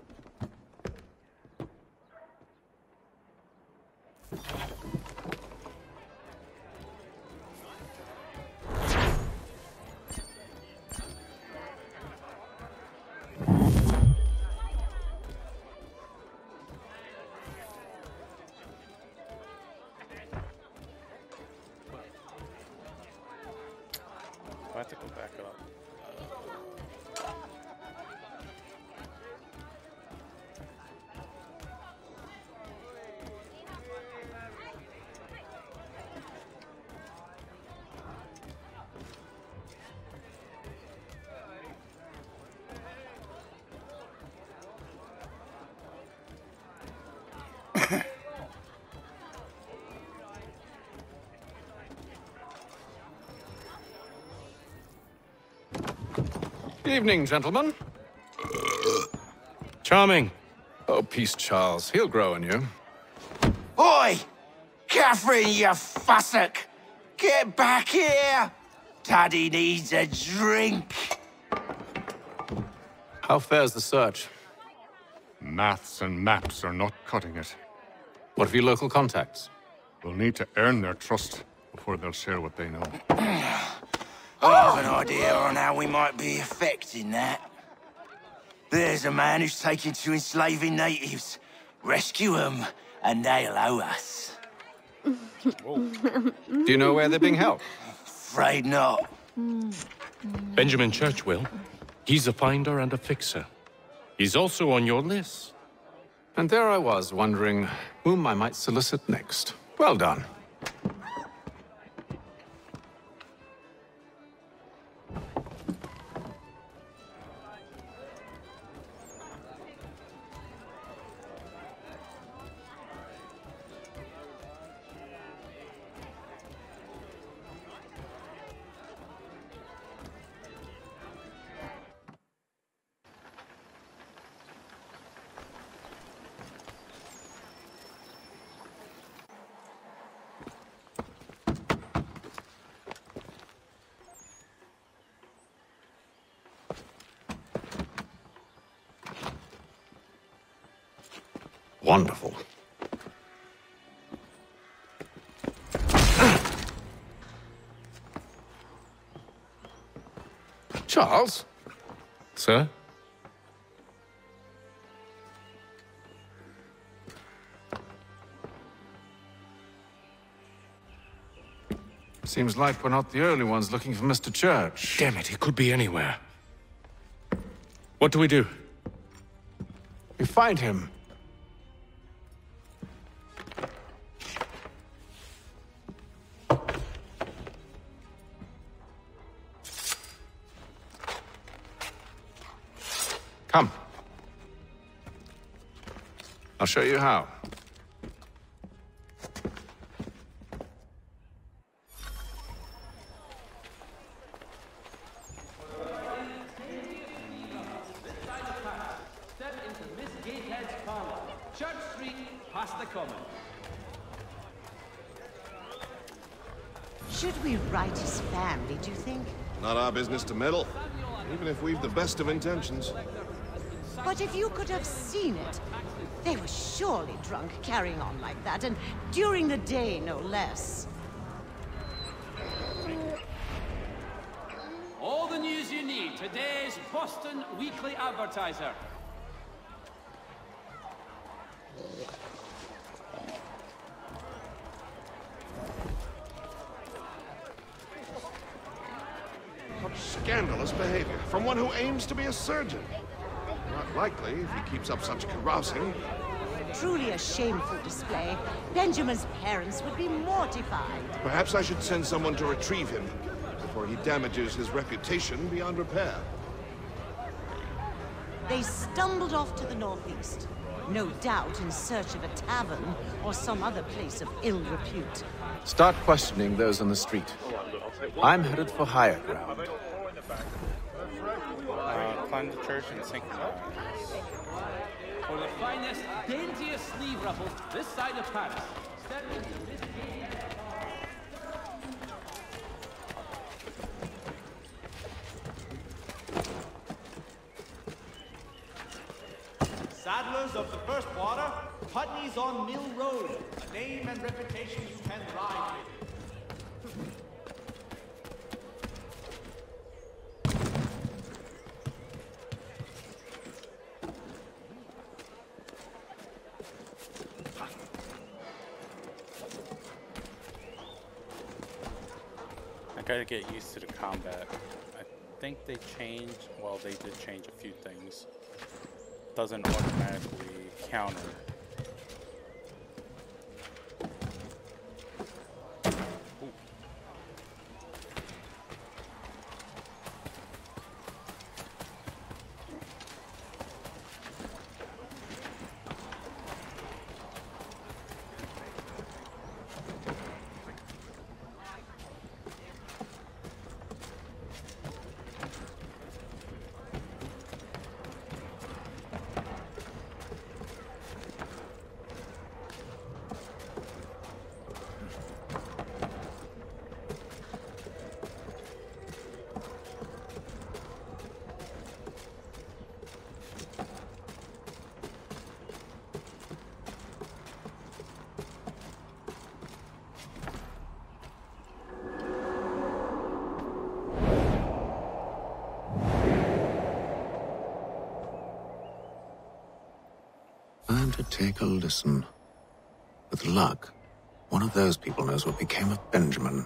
Good evening, gentlemen. Charming. Oh, peace, Charles. He'll grow on you. Oi! Catherine, you fussock! Get back here! Daddy needs a drink. How fares the search? Maths and maps are not cutting it. What of your local contacts? We'll need to earn their trust before they'll share what they know. I have an idea on how we might be affecting that. There's a man who's taken to enslaving natives. Rescue them, and they'll owe us. Do you know where they're being held? Afraid not. Benjamin Churchwell. He's a finder and a fixer. He's also on your list. And there I was, wondering whom I might solicit next. Well done. Wonderful. Charles? Sir? Seems like we're not the only ones looking for Mr. Church. Damn it, he could be anywhere. What do we do? We find him. Come. I'll show you how. Step into Miss Gatehead's parlor, Church Street, past the common. Should we write his family, do you think? Not our business to meddle, even if we've the best of intentions. But if you could have seen it, they were surely drunk carrying on like that, and during the day, no less. All the news you need, today's Boston Weekly Advertiser. What scandalous behavior from one who aims to be a surgeon. likely if he keeps up such carousing. Truly a shameful display. Benjamin's parents would be mortified. Perhaps I should send someone to retrieve him before he damages his reputation beyond repair. They stumbled off to the northeast, no doubt in search of a tavern or some other place of ill repute. Start questioning those on the street. I'm headed for higher ground. Climb the church and sink the mountains. For the finest, daintiest sleeve ruffles this side of Paris. Step into this game. Saddlers of the first water, Putney's on Mill Road, a name and reputation you can ride with. I gotta get used to the combat. I think they changed, well, they did change a few things. Doesn't automatically counter. To take a listen. With luck, one of those people knows what became of Benjamin.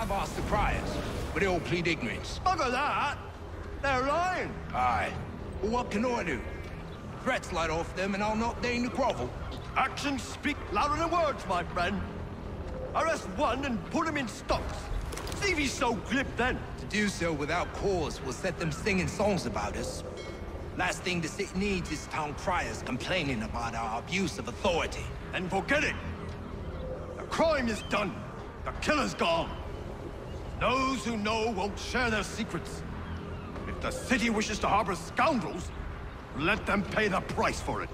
I've asked the priors, but they all plead ignorance. Bugger that! They're lying! Aye. Well, what can I do? Threats light off them, and I'll not deign to grovel. Actions speak louder than words, my friend. Arrest one and put him in stocks. See if he's so glib then. To do so without cause will set them singing songs about us. Last thing the city needs is town criers complaining about our abuse of authority. Then forget it! The crime is done. The killer's gone. Those who know won't share their secrets. If the city wishes to harbor scoundrels, let them pay the price for it.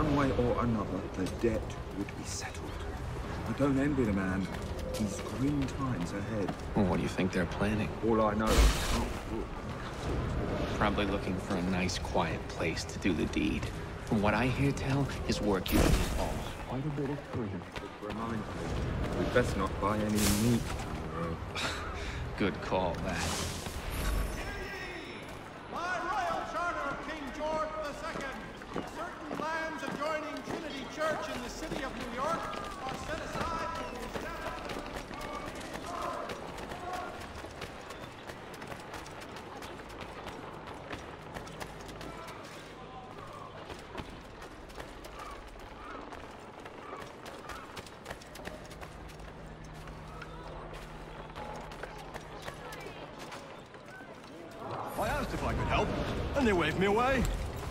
One way or another, the debt would be settled. I don't envy the man. He's grim times ahead. Well, what do you think they're planning? All I know is... Probably looking for a nice, quiet place to do the deed. From what I hear tell, his work usually involves quite a bit of freedom. Reminds me, we'd best not buy any meat. Good call, that. By royal charter of King George II, certain lands adjoining Trinity Church in the city of New York are set aside for the me away.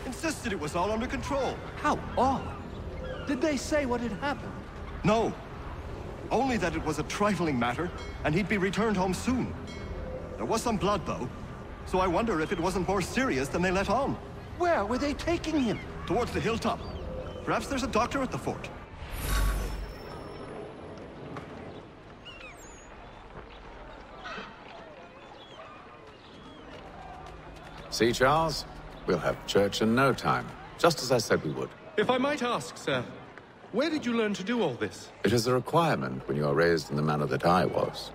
Insisted it was all under control. How odd. Did they say what had happened? No. Only that it was a trifling matter, and he'd be returned home soon. There was some blood, though, so I wonder if it wasn't more serious than they let on. Where were they taking him? Towards the hilltop. Perhaps there's a doctor at the fort. See, Charles? We'll have church in no time, just as I said we would. If I might ask, sir, where did you learn to do all this? It is a requirement when you are raised in the manner that I was.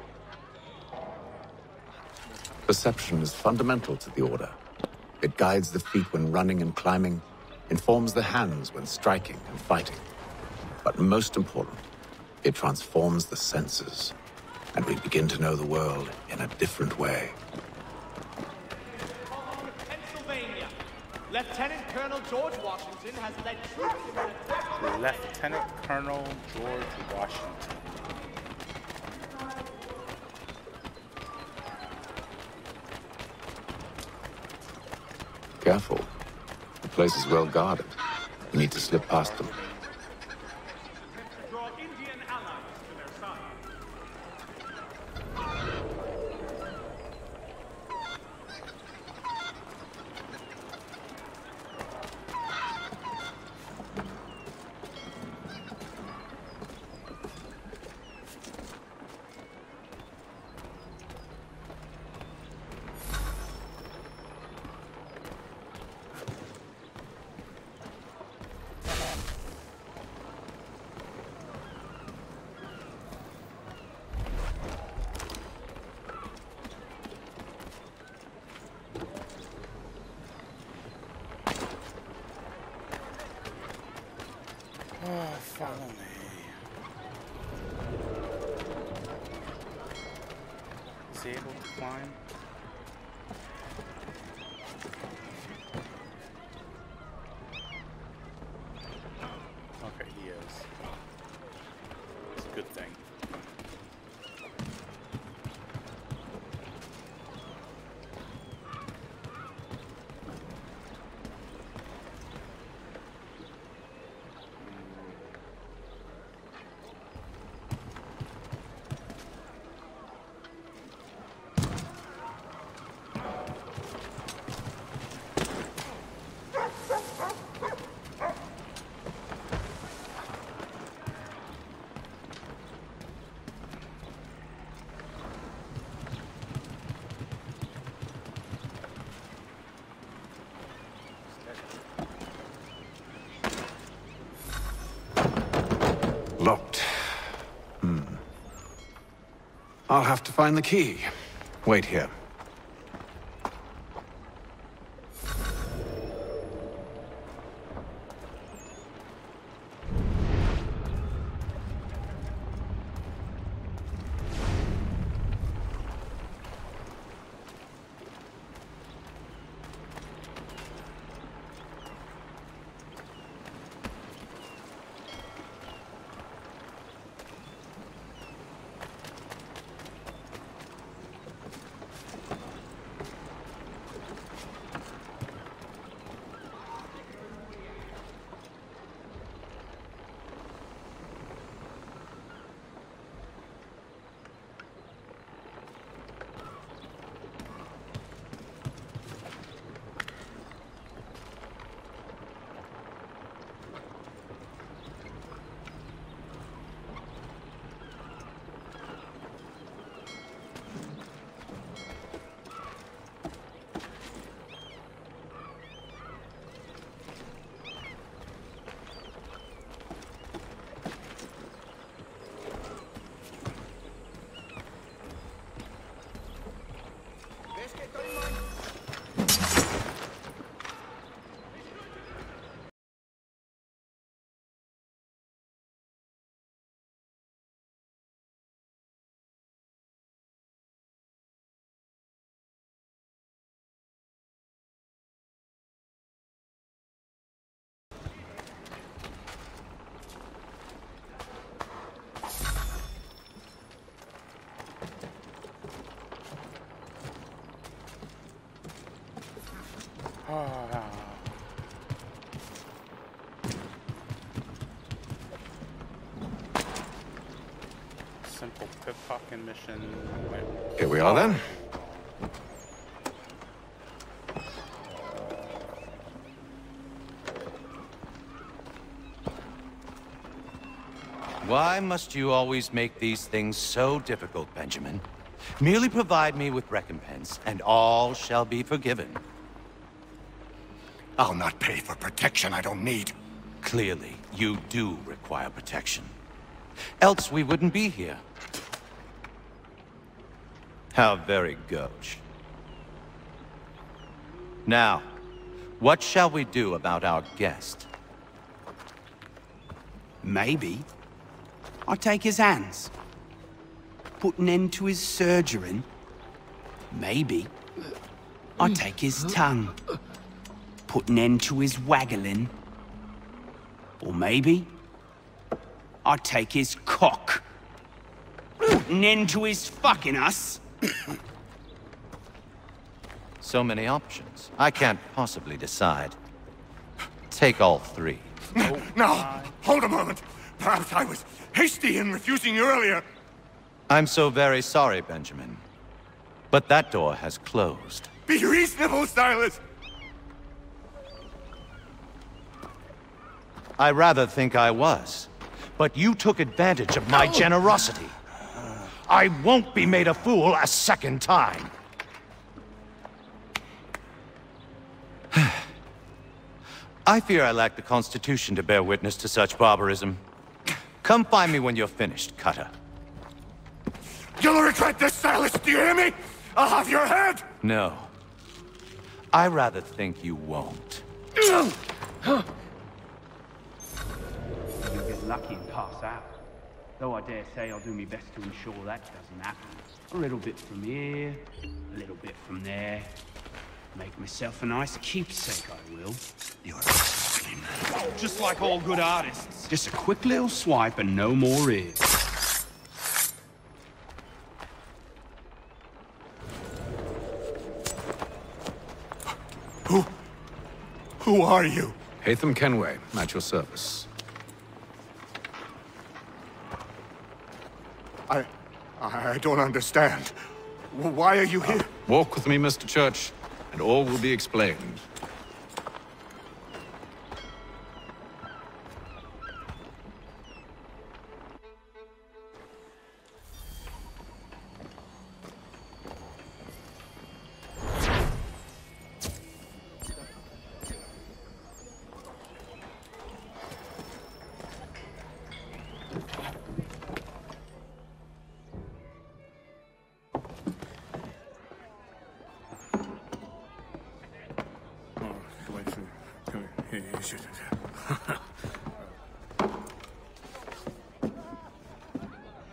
Perception is fundamental to the order. It guides the feet when running and climbing, informs the hands when striking and fighting. But most important, it transforms the senses, and we begin to know the world in a different way. Lieutenant Colonel George Washington has led troops in an attack. Lieutenant Colonel George Washington. Careful. The place is well guarded. We need to slip past them. Draw Indian allies to their side. Locked. I'll have to find the key. Wait here. Simple pickpocketing mission. Wait. Here we are then. Why must you always make these things so difficult, Benjamin? Merely provide me with recompense, and all shall be forgiven. I'll not pay for protection I don't need. Clearly, you do require protection. Else we wouldn't be here. How very gauche. Now, what shall we do about our guest? Maybe I take his hands. Put an end to his surgery. Maybe I take his tongue. Put an end to his waggling. Or maybe I take his cock. Put an end to his fucking us. So many options. I can't possibly decide. Take all three. Now, hold a moment. Perhaps I was hasty in refusing you earlier. I'm so very sorry, Benjamin. But that door has closed. Be reasonable, Silas! I rather think I was. But you took advantage of my generosity. I won't be made a fool a second time. I fear I lack the constitution to bear witness to such barbarism. Come find me when you're finished, Cutter. You'll regret this, Silas! Do you hear me? I'll have your head! No. I rather think you won't. You'll get lucky and pass out. Though I dare say I'll do my best to ensure that doesn't happen. A little bit from here, a little bit from there. Make myself a nice keepsake, I will. You're just like all good artists. Just a quick little swipe and no more ears. Who are you? Haytham Kenway, at your service. I don't understand. Why are you here? Walk with me, Mr. Church, and all will be explained.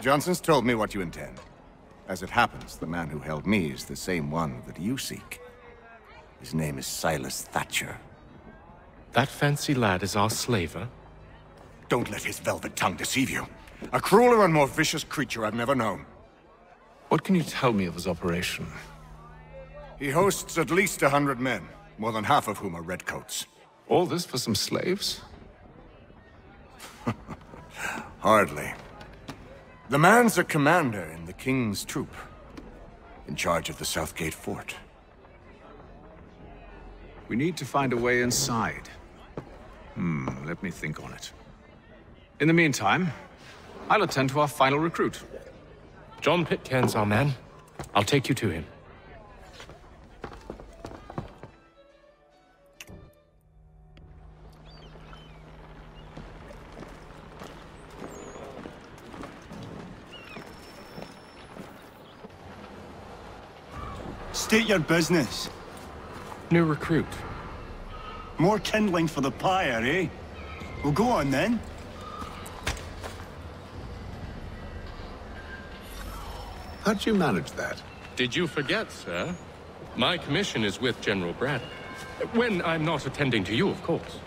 Johnson's told me what you intend. As it happens, the man who held me is the same one that you seek. His name is Silas Thatcher. That fancy lad is our slaver? Don't let his velvet tongue deceive you. A crueler and more vicious creature I've never known. What can you tell me of his operation? He hosts at least 100 men, more than half of whom are redcoats. All this for some slaves? Hardly. The man's a commander in the King's troop, in charge of the Southgate Fort. We need to find a way inside. Let me think on it. In the meantime, I'll attend to our final recruit. John Pitcairn's our man. I'll take you to him. State your business. New recruit. More kindling for the pyre, eh? Well, go on then. How'd you manage that? Did you forget, sir? My commission is with General Braddock. When I'm not attending to you, of course.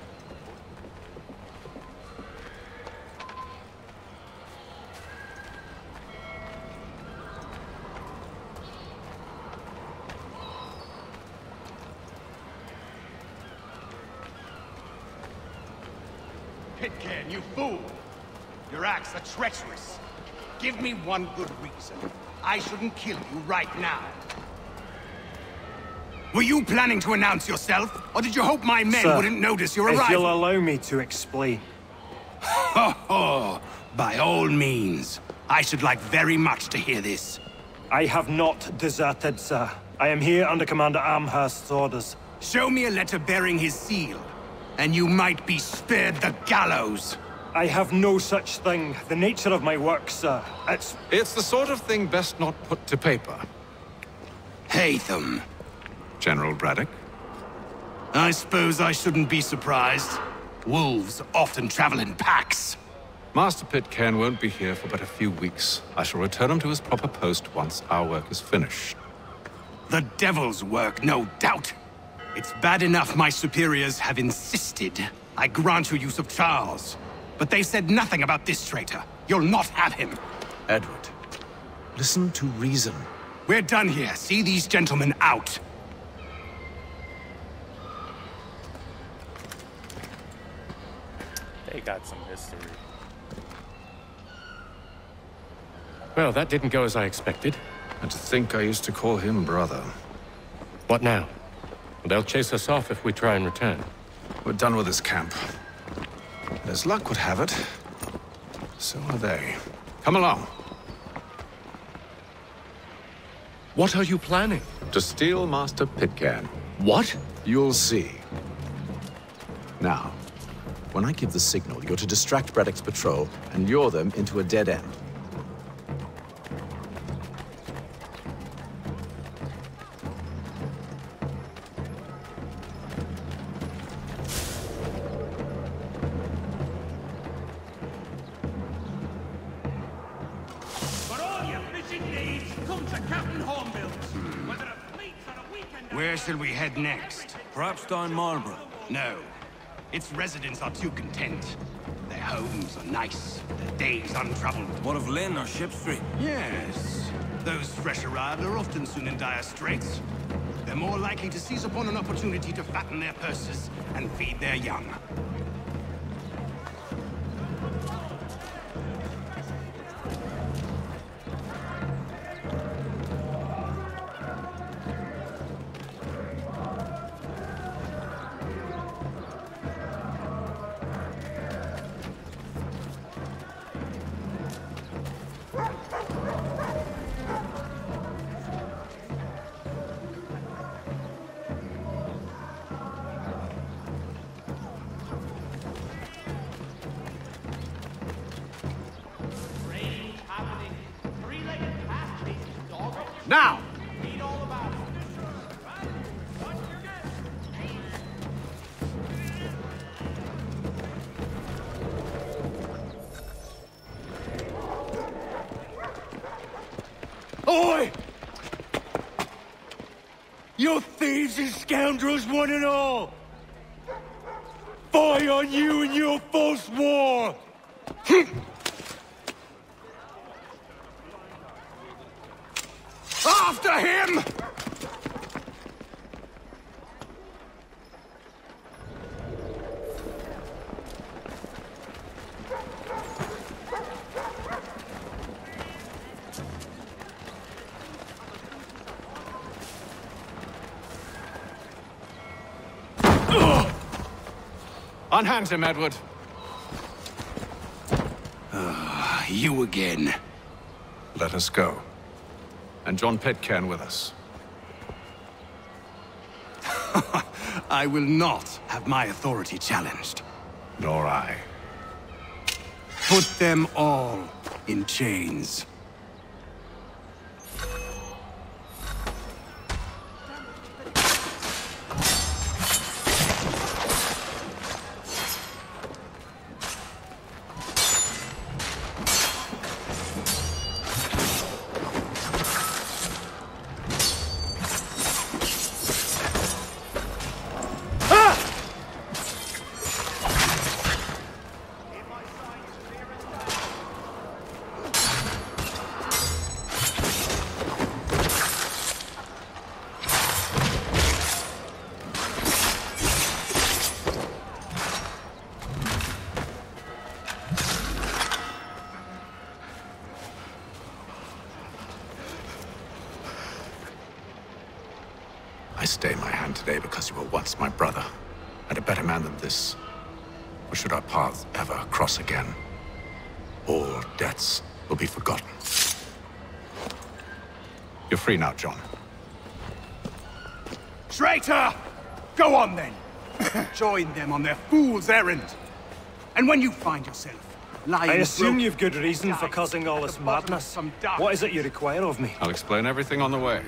Pitcairn, you fool! Your acts are treacherous. Give me one good reason. I shouldn't kill you right now. Were you planning to announce yourself, or did you hope my men wouldn't notice your arrival? If you'll allow me to explain. Ho ho! By all means. I should like very much to hear this. I have not deserted, sir. I am here under Commander Amherst's orders. Show me a letter bearing his seal, and you might be spared the gallows. I have no such thing. The nature of my work, sir, it's the sort of thing best not put to paper. Haytham. General Braddock? I suppose I shouldn't be surprised. Wolves often travel in packs. Master Pitcairn won't be here for but a few weeks. I shall return him to his proper post once our work is finished. The devil's work, no doubt. It's bad enough my superiors have insisted I grant you use of Charles, but they've said nothing about this traitor. You'll not have him. Edward, listen to reason. We're done here. See these gentlemen out. They got some history. Well, that didn't go as I expected. And to think I used to call him brother. What now? They'll chase us off if we try and return. We're done with this camp. And as luck would have it, so are they. Come along. What are you planning? To steal Master Pitcairn. What? You'll see. Now. When I give the signal, you're to distract Braddock's patrol and lure them into a dead end. For all your fishing needs, come to Captain Hornbill's. Whether a fleet's on a weekend. Where shall we head next? Perhaps down Marlborough. No. Its residents are too content. Their homes are nice, their days untroubled. What of Lynn or Ship Street? Yes. Those fresh arrived are often soon in dire straits. They're more likely to seize upon an opportunity to fatten their purses and feed their young. Now! Oi! You thieves and scoundrels, one and all! Fie on you and your false war! After him! Unhand him, Edward. You again. Let us go. And John Pitcairn with us. I will not have my authority challenged. Nor I. Put them all in chains. I stay my hand today because you were once my brother, and a better man than this. Or should our paths ever cross again, all debts will be forgotten. You're free now, John. Traitor! Go on then! Join them on their fool's errand! And when you find yourself lying... I assume you've good reason for causing all this madness. What is it you require of me? I'll explain everything on the way.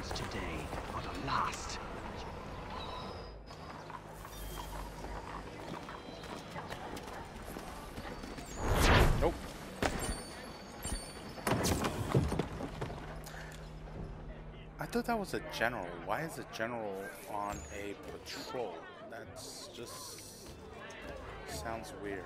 I thought that was a general. Why is a general on a patrol? That's just... sounds weird.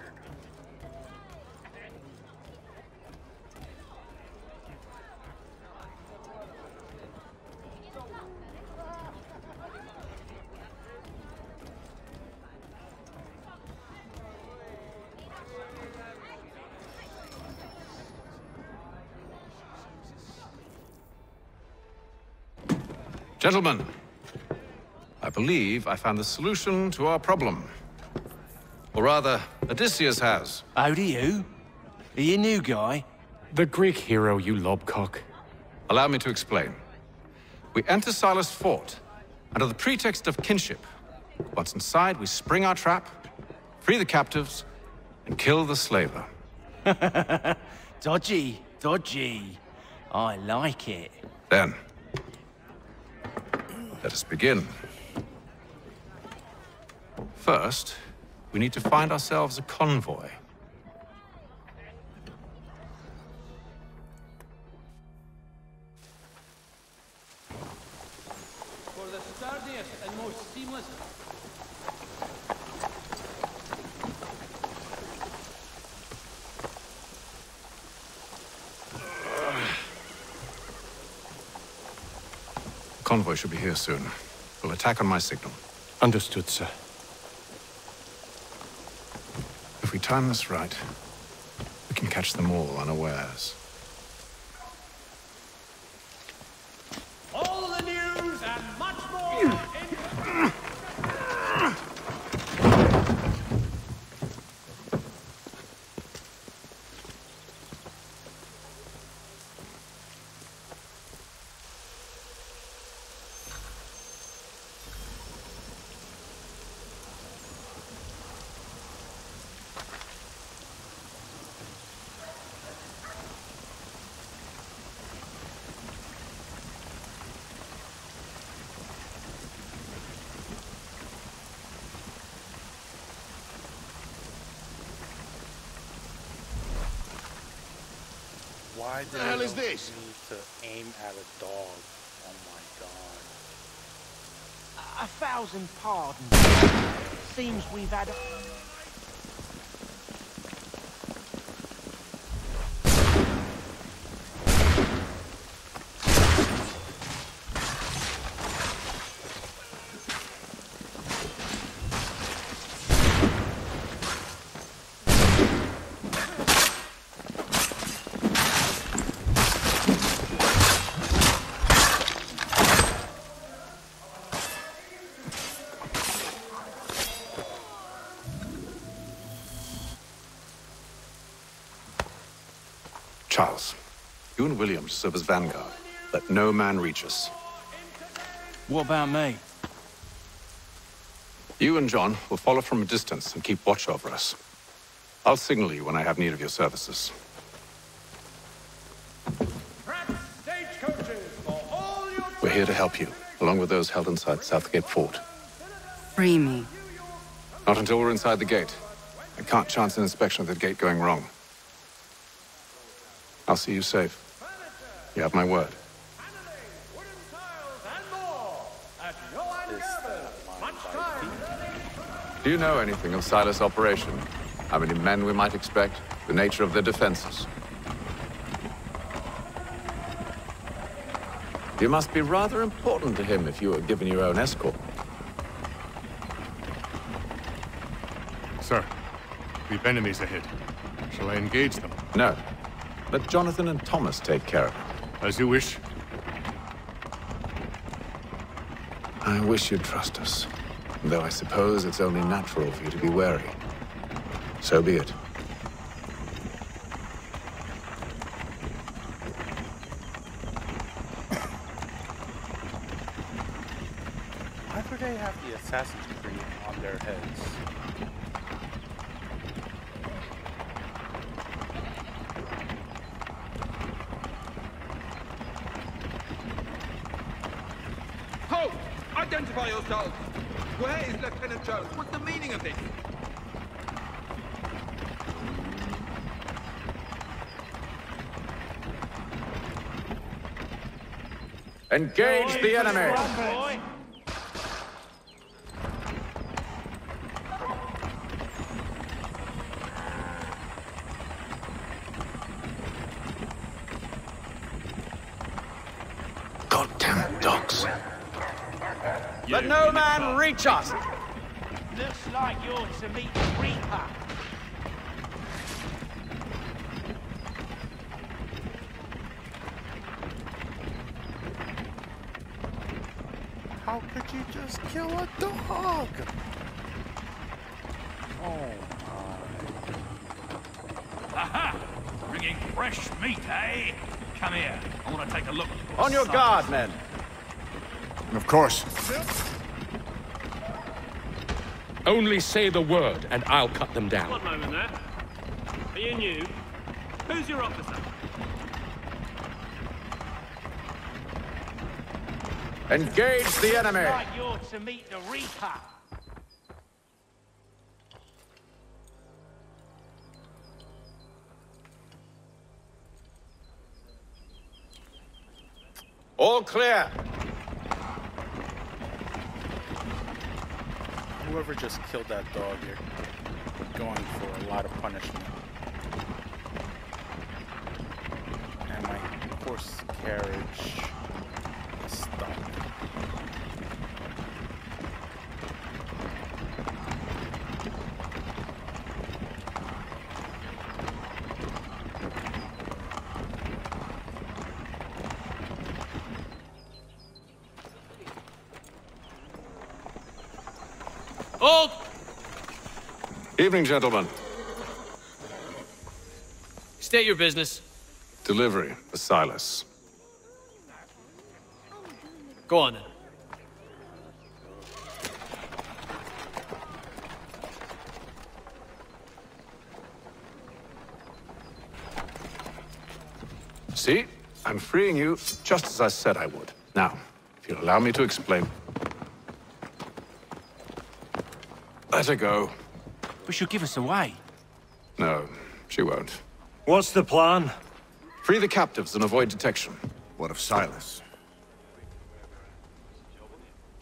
Gentlemen, I believe I found the solution to our problem. Or rather, Odysseus has. How do you? Are you new guy? The Greek hero, you lobcock. Allow me to explain. We enter Silas Fort under the pretext of kinship. Once inside, we spring our trap, free the captives, and kill the slaver. Dodgy, dodgy. I like it. Then. Let us begin. First, we need to find ourselves a convoy. For the sturdiest and most seamless... Convoy should be here soon. We'll attack on my signal. Understood, sir. If we time this right, we can catch them all unawares. All the news and much more! Why the hell is this? I need to aim at a dog. Oh my god. 1,000 pardons. Seems we've had... Charles, you and William serve as vanguard. Let no man reach us. What about me? You and John will follow from a distance and keep watch over us. I'll signal you when I have need of your services. We're here to help you, along with those held inside Southgate Fort. Free me. Not until we're inside the gate. I can't chance an inspection of the gate going wrong. I'll see you safe. You have my word. Do you know anything of Silas' operation? How many men we might expect? The nature of their defenses? You must be rather important to him if you were given your own escort. Sir, we've enemies ahead. Shall I engage them? No. Let Jonathan and Thomas take care of it. As you wish. I wish you'd trust us, though I suppose it's only natural for you to be wary. So be it. Why do they have the Assassin's Creed on their heads? Halt! Identify yourselves! Where is Lieutenant Jones? What's the meaning of this? Engage the enemy! Boy. Goddamn dogs! Let no man reach us! Looks like you're to meet the Reaper. How could you just kill a dog? Oh my. Aha! Bringing fresh meat, eh? Come here. I want to take a look. On your guard, men. Of course. Only say the word and I'll cut them down. One moment there. Are you new? Who's your officer? Engage the enemy! Right, you're to meet the Reaper. All clear! Whoever just killed that dog, you're going for a lot of punishment. And my horse carriage is stuck. Evening, gentlemen. State your business. Delivery for Silas. Go on, then. See? I'm freeing you just as I said I would. Now, if you'll allow me to explain. Let her go. But she'll give us away. No, she won't. What's the plan? Free the captives and avoid detection. What of Silas?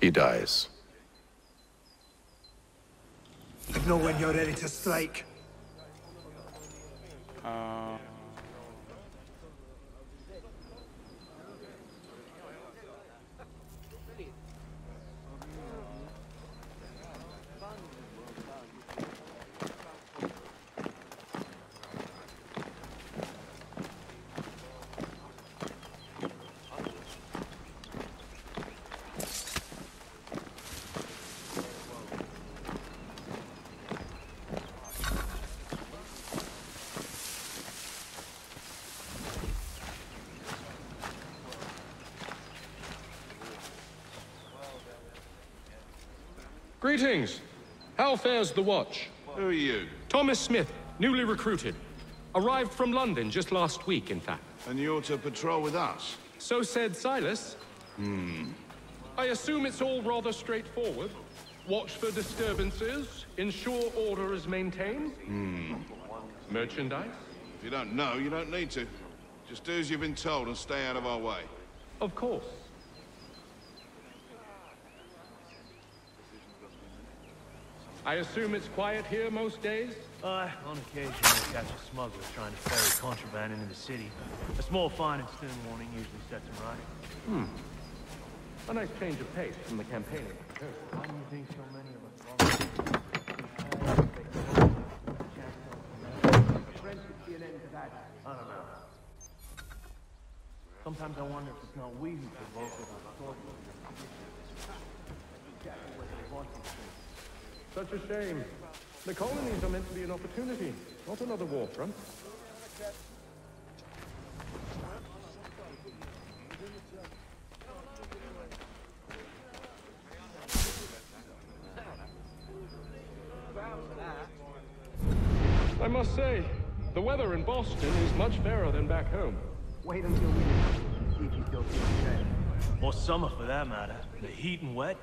He dies. I know when you're ready to strike. Greetings. How fares the watch? Who are you? Thomas Smith, newly recruited. Arrived from London just last week, in fact. And you're to patrol with us? So said Silas. I assume it's all rather straightforward. Watch for disturbances, ensure order is maintained. Merchandise? If you don't know, you don't need to. Just do as you've been told and stay out of our way. Of course. I assume it's quiet here most days? On occasion we catch a smuggler trying to ferry contraband into the city. A small fine and stern warning usually sets him right. A nice change of pace from the campaigning. Why do you think so many of us... I don't know. Sometimes I wonder if it's not we who provoke it. exactly what they wanted to. Such a shame. The colonies are meant to be an opportunity, not another warfront. I must say, the weather in Boston is much fairer than back home. Wait until we see if you still feel the same. Or summer, for that matter. The heat and wet,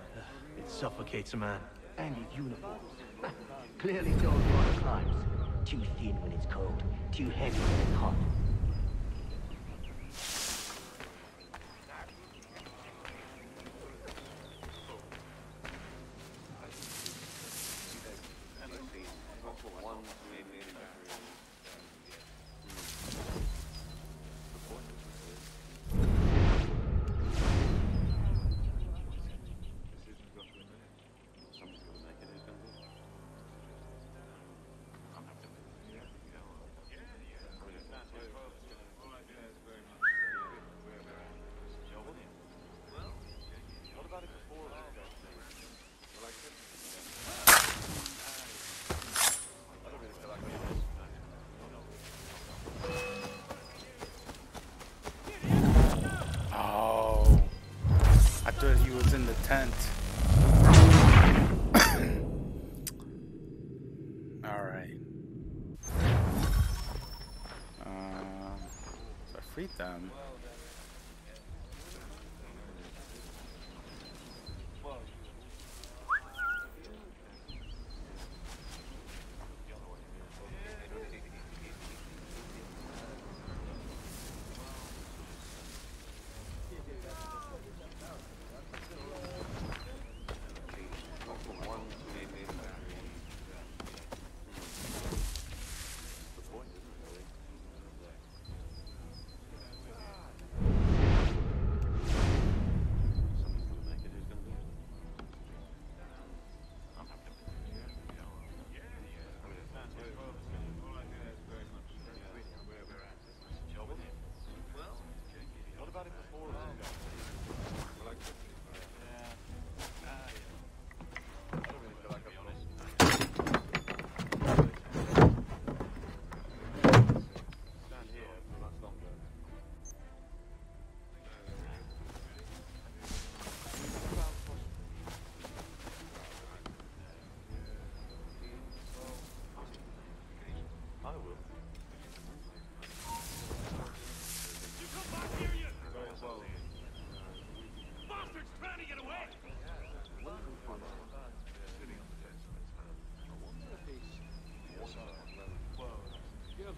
it suffocates a man. And his uniforms. Clearly told for the climbs. Too thin when it's cold, too heavy when it's hot. Tent. All right. So I freed them.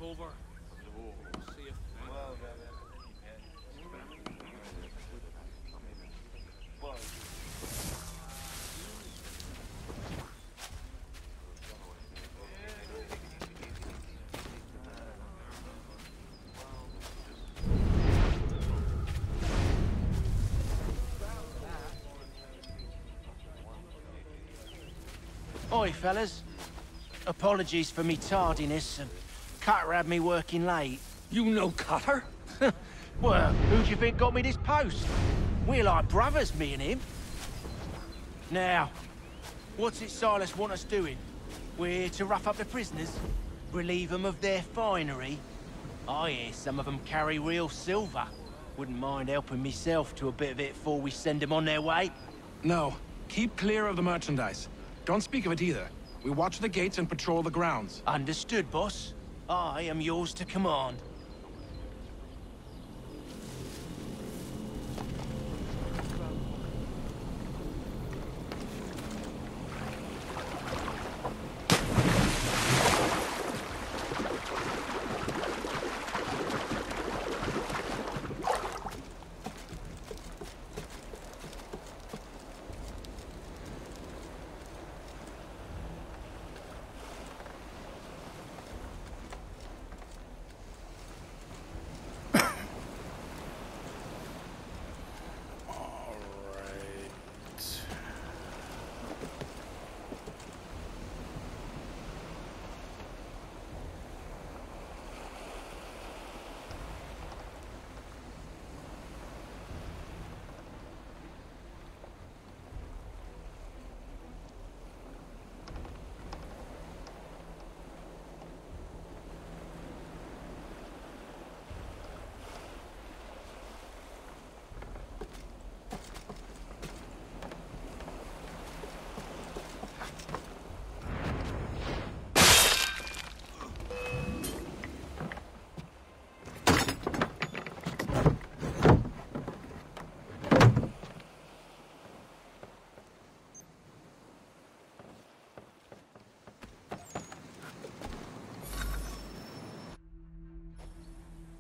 Over. See if Oi, fellas. Apologies for me tardiness. Cutter had me working late. You know Cutter? Well, who do you think got me this post? We're like brothers, me and him. Now, what's it Silas want us doing? We're to rough up the prisoners, relieve them of their finery. I hear some of them carry real silver. Wouldn't mind helping myself to a bit of it before we send them on their way. No, keep clear of the merchandise. Don't speak of it either. We watch the gates and patrol the grounds. Understood, boss. I am yours to command.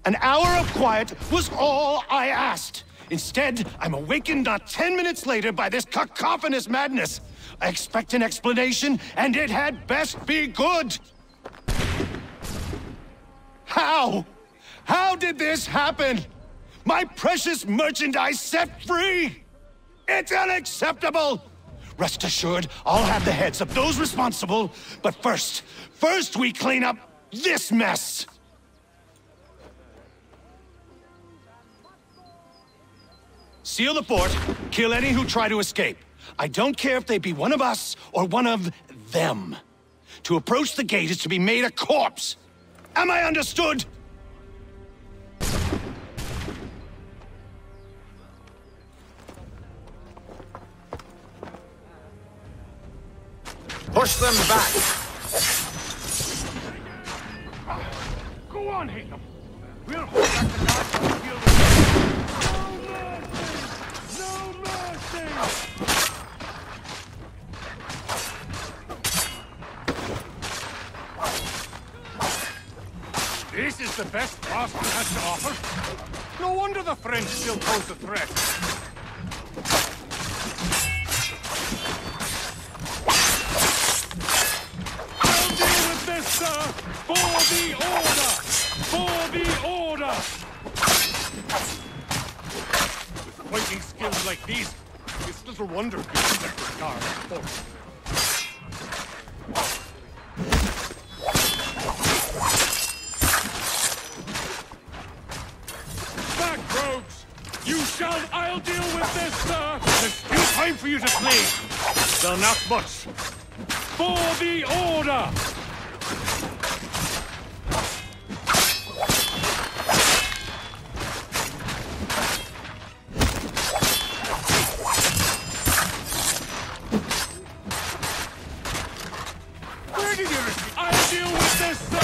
An hour of quiet was all I asked. Instead, I'm awakened not 10 minutes later by this cacophonous madness. I expect an explanation, and it had best be good. How? How did this happen? My precious merchandise set free! It's unacceptable! Rest assured, I'll have the heads of those responsible, but first we clean up this mess! Seal the fort, kill any who try to escape. I don't care if they be one of us or one of them. To approach the gate is to be made a corpse. Am I understood? Push them back. Go on, Haytham. We'll hold back the knife and kill them. No mercy! No mercy! This is the best Boston has to offer. No wonder the French still pose a threat. I'll deal with this, sir! For the order! For the order! With fighting skills like these, it's little wonder you expect to guard the fort. I'll deal with this, sir! There's still time for you to play! Well, not much. For the order! Where did you receive? I'll deal with this, sir!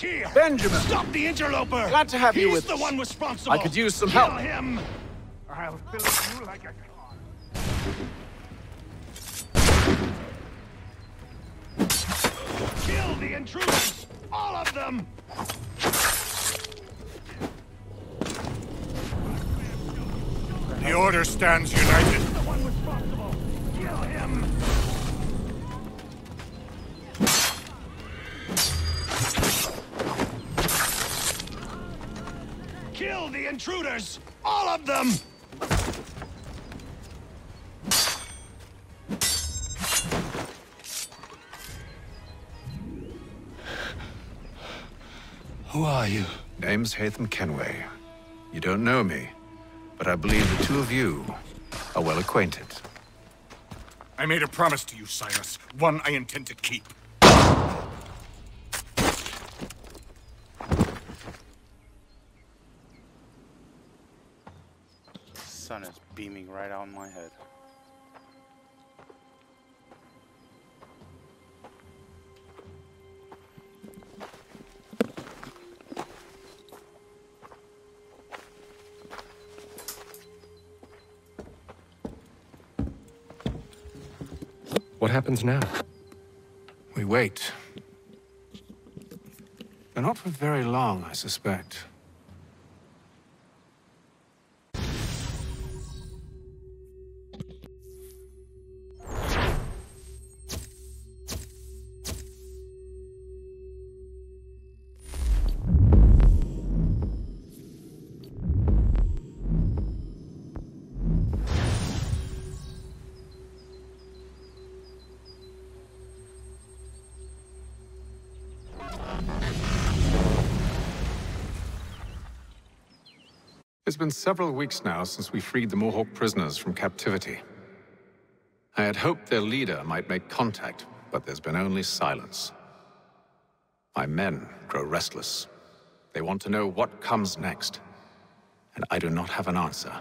Here. Benjamin! Stop the interloper! Glad to have you with us. He's the one responsible! I could use some help. Kill him! I'll fill you like a... Kill the intruders! All of them! The order stands united. He's the one responsible! Kill him! Kill the intruders! All of them! Who are you? Name's Haytham Kenway. You don't know me, but I believe the two of you are well acquainted. I made a promise to you, Cyrus. One I intend to keep. The sun is beaming right on my head. What happens now? We wait. But not for very long, I suspect. It's been several weeks now since we freed the Mohawk prisoners from captivity. I had hoped their leader might make contact, but there's been only silence. My men grow restless. They want to know what comes next, and I do not have an answer.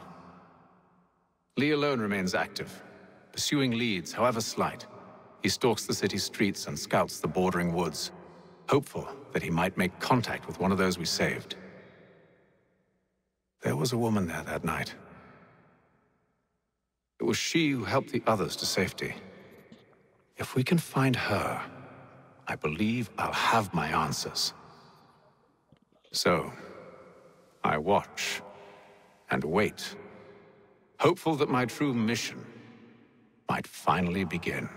Lee alone remains active, pursuing leads, however slight. He stalks the city streets and scouts the bordering woods, hopeful that he might make contact with one of those we saved. There was a woman there that night. It was she who helped the others to safety. If we can find her, I believe I'll have my answers. So, I watch and wait, hopeful that my true mission might finally begin.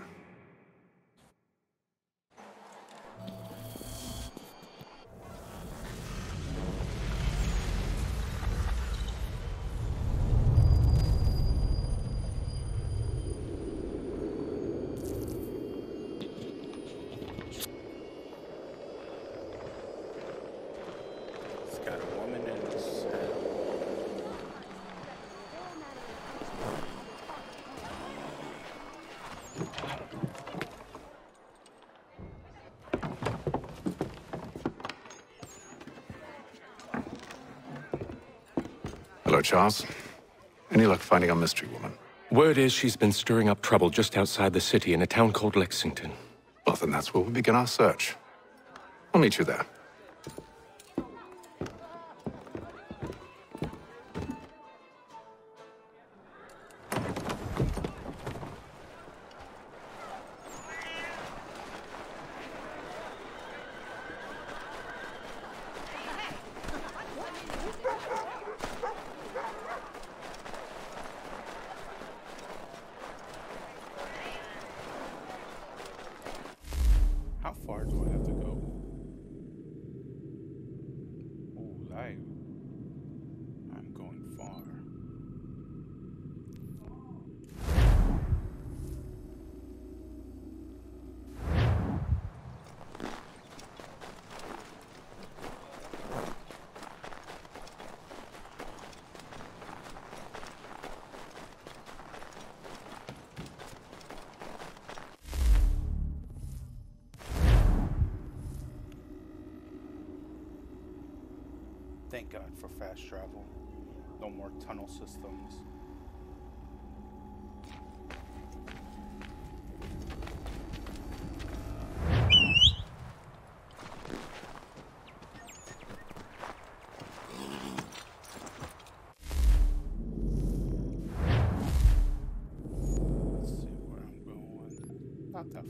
Charles, any luck finding our mystery woman? Word is she's been stirring up trouble just outside the city in a town called Lexington. Well, then that's where we'll begin our search. I'll meet you there. Thank God for fast travel. No more tunnel systems. Let's see where I'm going. Not that far.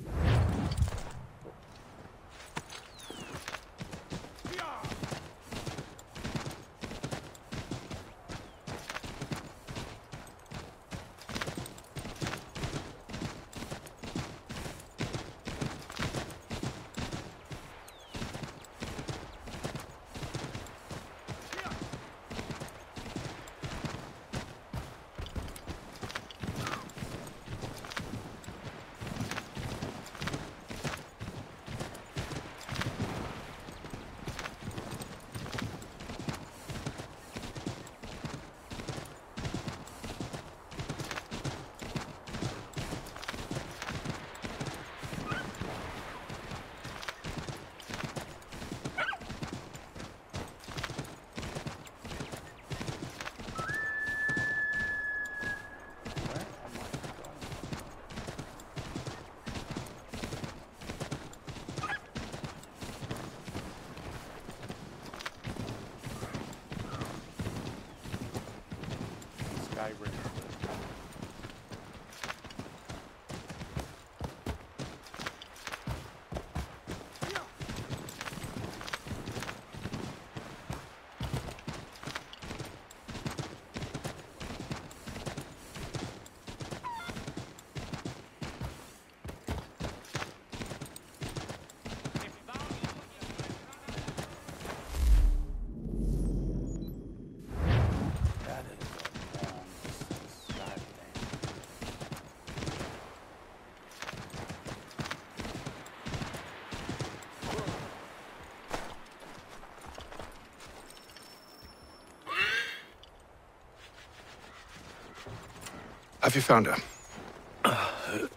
Have you found her?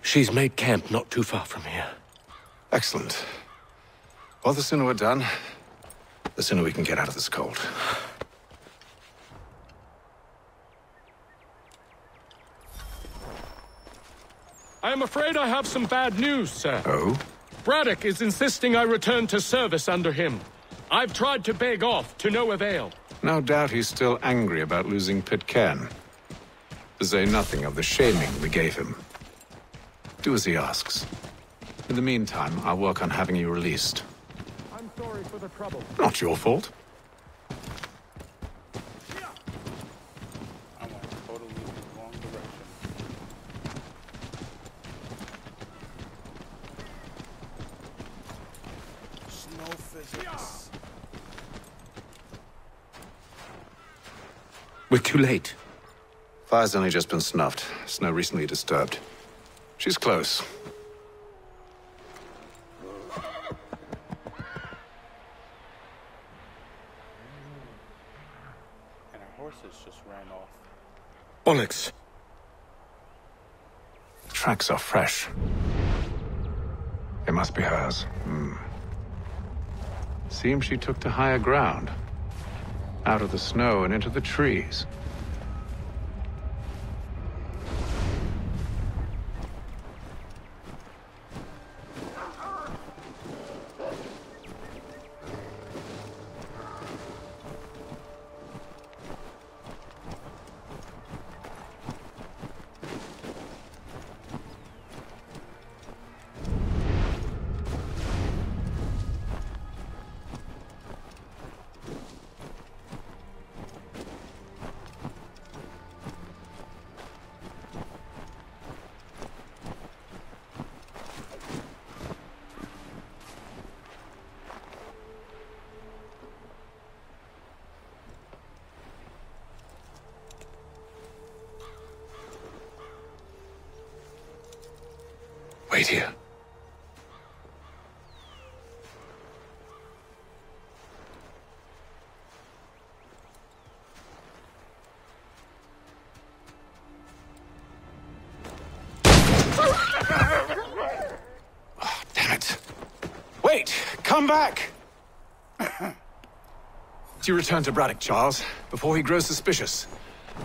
She's made camp not too far from here. Excellent. Well, the sooner we're done, the sooner we can get out of this cold. I am afraid I have some bad news, sir. Oh? Braddock is insisting I return to service under him. I've tried to beg off, to no avail. No doubt he's still angry about losing Pitcairn. To say nothing of the shaming we gave him. Do as he asks. In the meantime, I'll work on having you released. I'm sorry for the trouble. Not your fault. We're too late. Fire's only just been snuffed. Snow recently disturbed. She's close. And her horses just ran off. Oryx. Tracks are fresh. It must be hers. Seems she took to higher ground. Out of the snow and into the trees. Wait here. Oh, damn it. Wait! Come back! You return to Braddock, Charles, before he grows suspicious.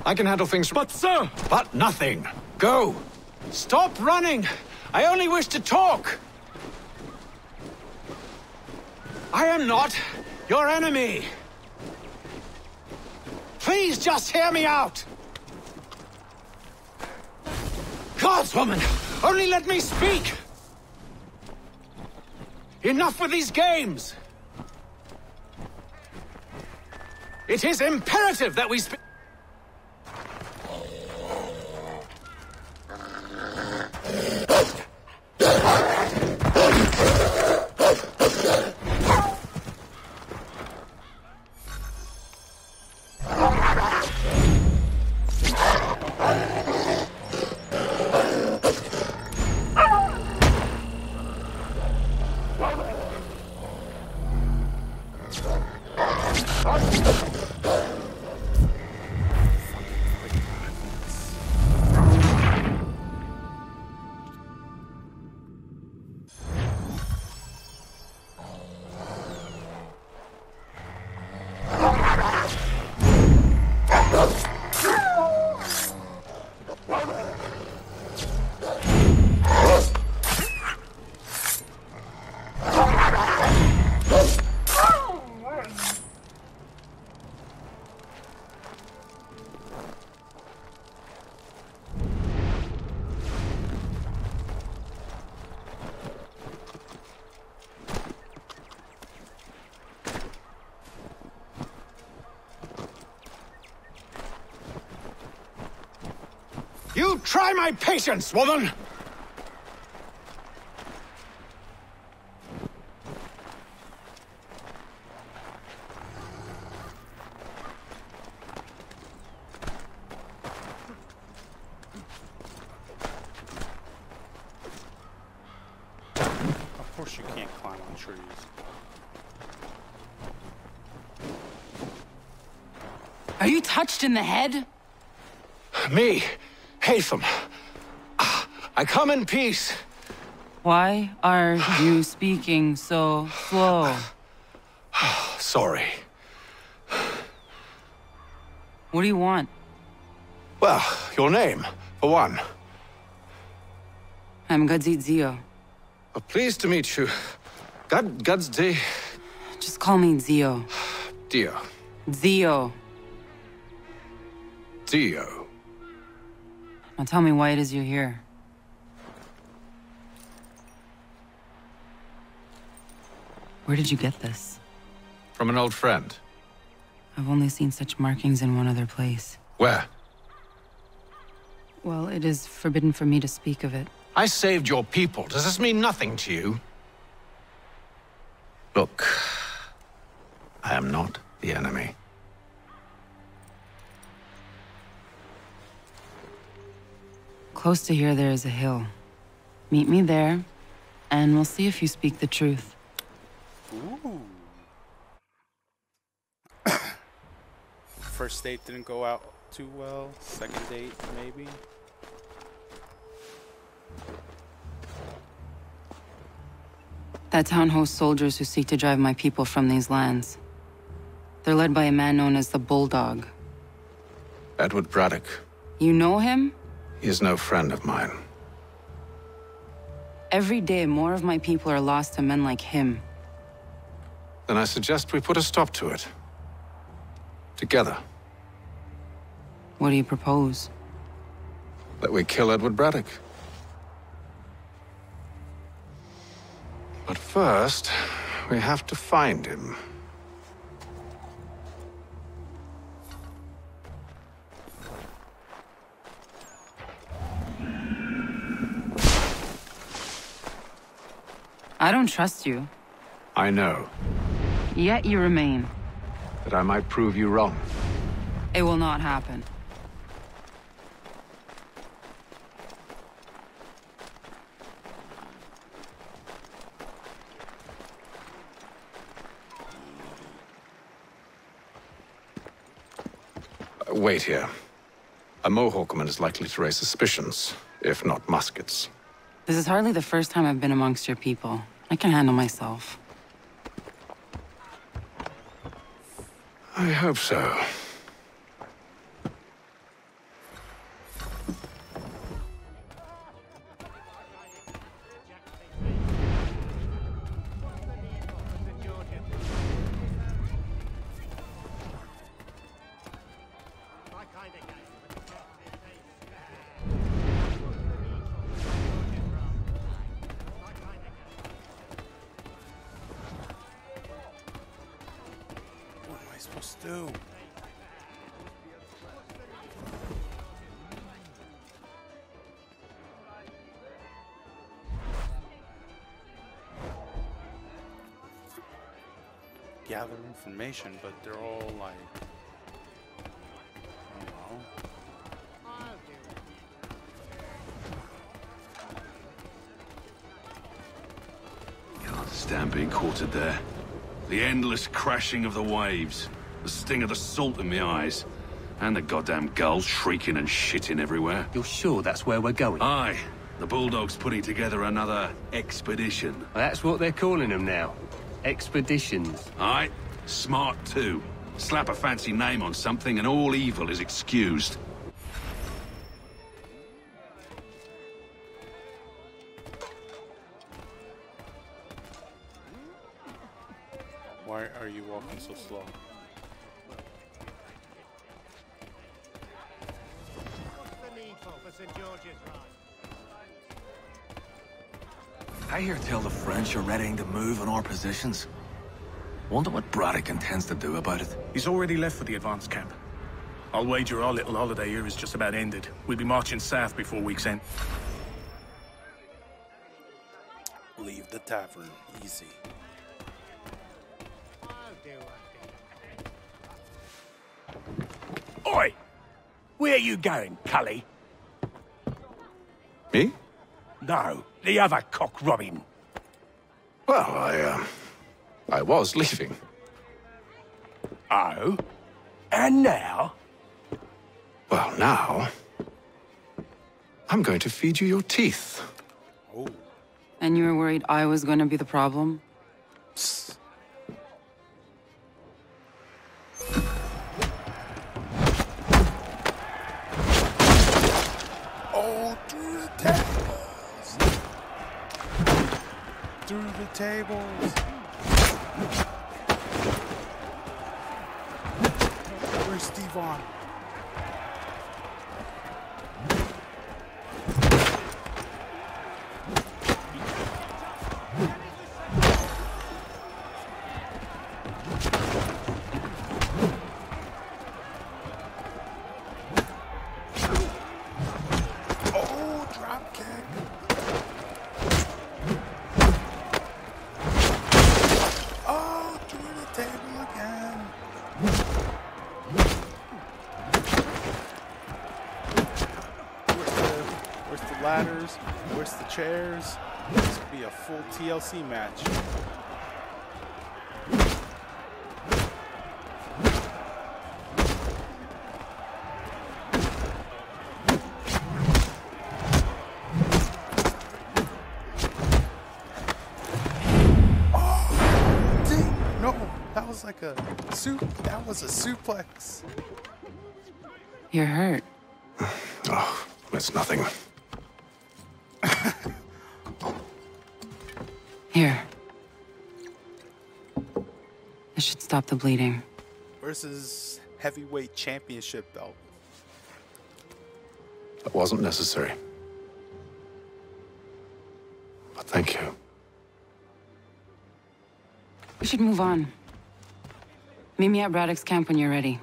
I can handle things. But, sir! But nothing! Go! Stop running! I only wish to talk! I am not your enemy! Please just hear me out! Guardswoman, only let me speak! Enough with these games! It is imperative that we speak. Try my patience, woman! Of course you can't climb on trees. Are you touched in the head? Me? Haytham, I come in peace. Why are you speaking so slow? Sorry. What do you want? Well, your name, for one. I'm Gudzi Zio. Oh, pleased to meet you. Gudzi... Just call me Zio. Dio. Zio. Zio. Now tell me why it is you're here. Where did you get this? From an old friend. I've only seen such markings in one other place. Where? Well, it is forbidden for me to speak of it. I saved your people. Does this mean nothing to you? Look, I am not the enemy. Close to here, there is a hill. Meet me there, and we'll see if you speak the truth. Ooh. First date didn't go out too well. Second date, maybe. That town hosts soldiers who seek to drive my people from these lands. They're led by a man known as the Bulldog. Edward Braddock. You know him? He is no friend of mine. Every day, more of my people are lost to men like him. Then I suggest we put a stop to it. Together. What do you propose? That we kill Edward Braddock. But first, we have to find him. I don't trust you. I know. Yet you remain. That I might prove you wrong. It will not happen. Wait here. A Mohawkman is likely to raise suspicions, if not muskets. This is hardly the first time I've been amongst your people. I can handle myself. I hope so. Gather information, but they're all like, I don't know. Can't stand being quartered there. The endless crashing of the waves, the sting of the salt in my eyes, and the goddamn gulls shrieking and shitting everywhere. You're sure that's where we're going? Aye. The Bulldog's putting together another expedition. Well, that's what they're calling them now. Expeditions. Aye. Smart too. Slap a fancy name on something and all evil is excused. Why are you walking so slow? What's the need for St. George's Ride? I hear tell the French are readying to move on our positions. Wonder what Braddock intends to do about it. He's already left for the advance camp. I'll wager our little holiday here is just about ended. We'll be marching south before week's end. Leave the tavern easy. Oi! Where are you going, cully? Me? No. The other cock Robin. Well, I was leaving. Oh? And now? Well, now... I'm going to feed you your teeth. Oh. And you were worried I was going to be the problem? Psst. Tables. Where's Steve on? Chairs. This could be a full TLC match. Oh, dang. No, that was like a soup. That was a suplex. You're hurt. Oh, that's nothing. Here. I should stop the bleeding. Versus heavyweight championship belt. That wasn't necessary. But thank you. We should move on. Meet me at Braddock's camp when you're ready.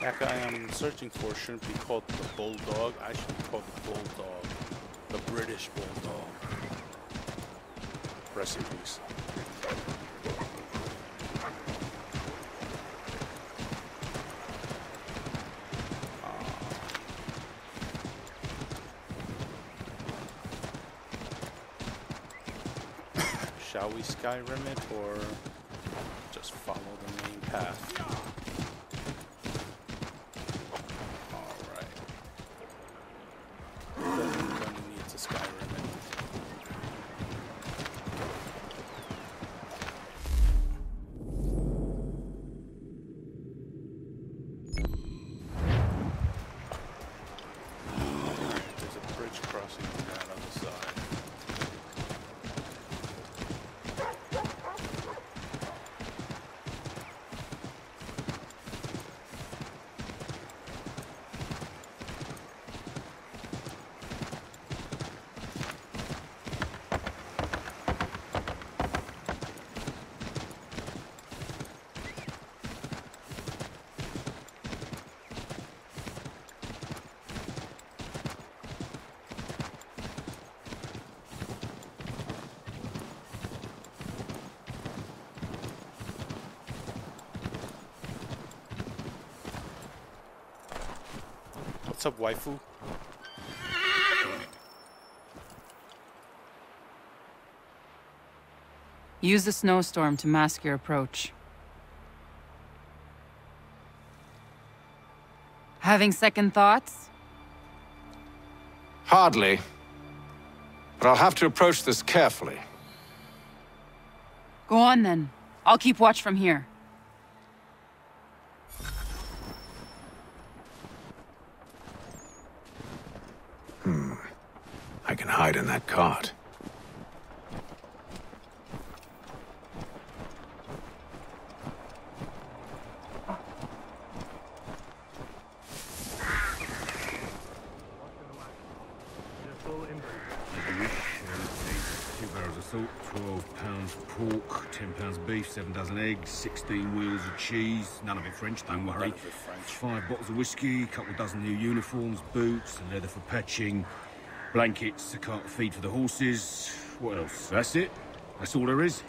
That guy I'm searching for shouldn't be called the Bulldog. I should be called the Bulldog. The British Bulldog. Rest in peace. Shall we Skyrim it or just follow the main path? What's up, waifu? Use the snowstorm to mask your approach. Having second thoughts? Hardly. But I'll have to approach this carefully. Go on then. I'll keep watch from here. I can hide in that cart. Pork, 10 pounds beef, 7 dozen eggs, 16 wheels of cheese, none of it French, don't worry. 5 bottles of whiskey, a couple dozen new uniforms, boots, and leather for patching, blankets, a cart of feed for the horses. What else? That's it. That's all there is.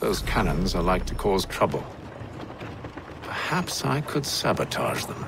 Those cannons are like to cause trouble. Perhaps I could sabotage them.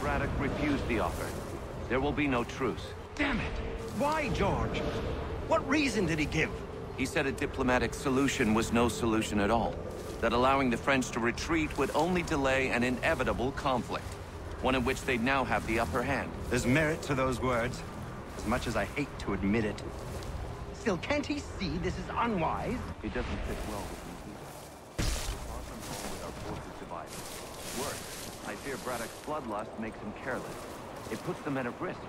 Braddock refused the offer. There will be no truce. Damn it! Why, George? What reason did he give? He said a diplomatic solution was no solution at all. That allowing the French to retreat would only delay an inevitable conflict. One in which they'd now have the upper hand. There's merit to those words, as much as I hate to admit it. Still, can't he see this is unwise? It doesn't fit well with me either. Awesome home with our forces divided. Worse. I fear Braddock's bloodlust makes him careless. It puts the men at risk.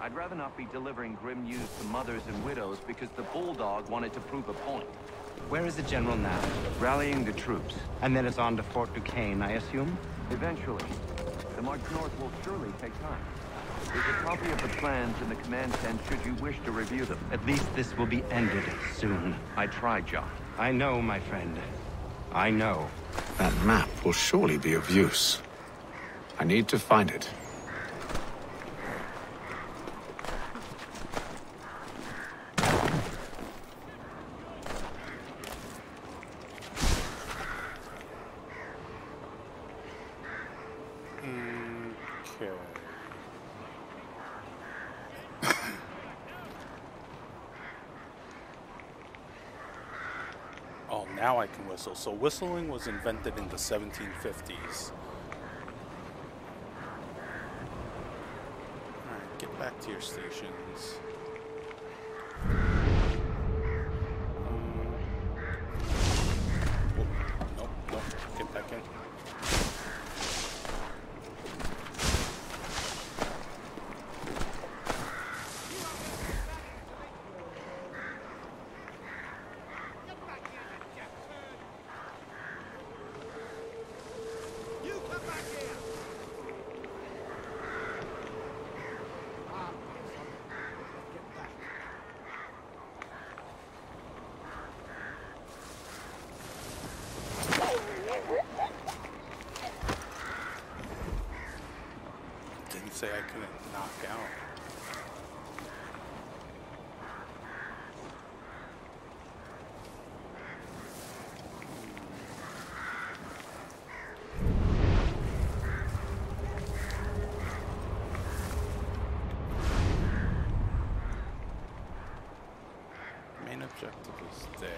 I'd rather not be delivering grim news to mothers and widows because the bulldog wanted to prove a point. Where is the general now? Rallying the troops. And then it's on to Fort Duquesne, I assume? Eventually. The march north will surely take time. There's a copy of the plans in the command tent should you wish to review them. At least this will be ended soon. I tried, John. I know, my friend. I know. That map will surely be of use. I need to find it. Oh, now I can whistle. So whistling was invented in the 1750s. Back to your stations. Oh, nope, nope. Get back in. Say I couldn't knock out. Main objective is there.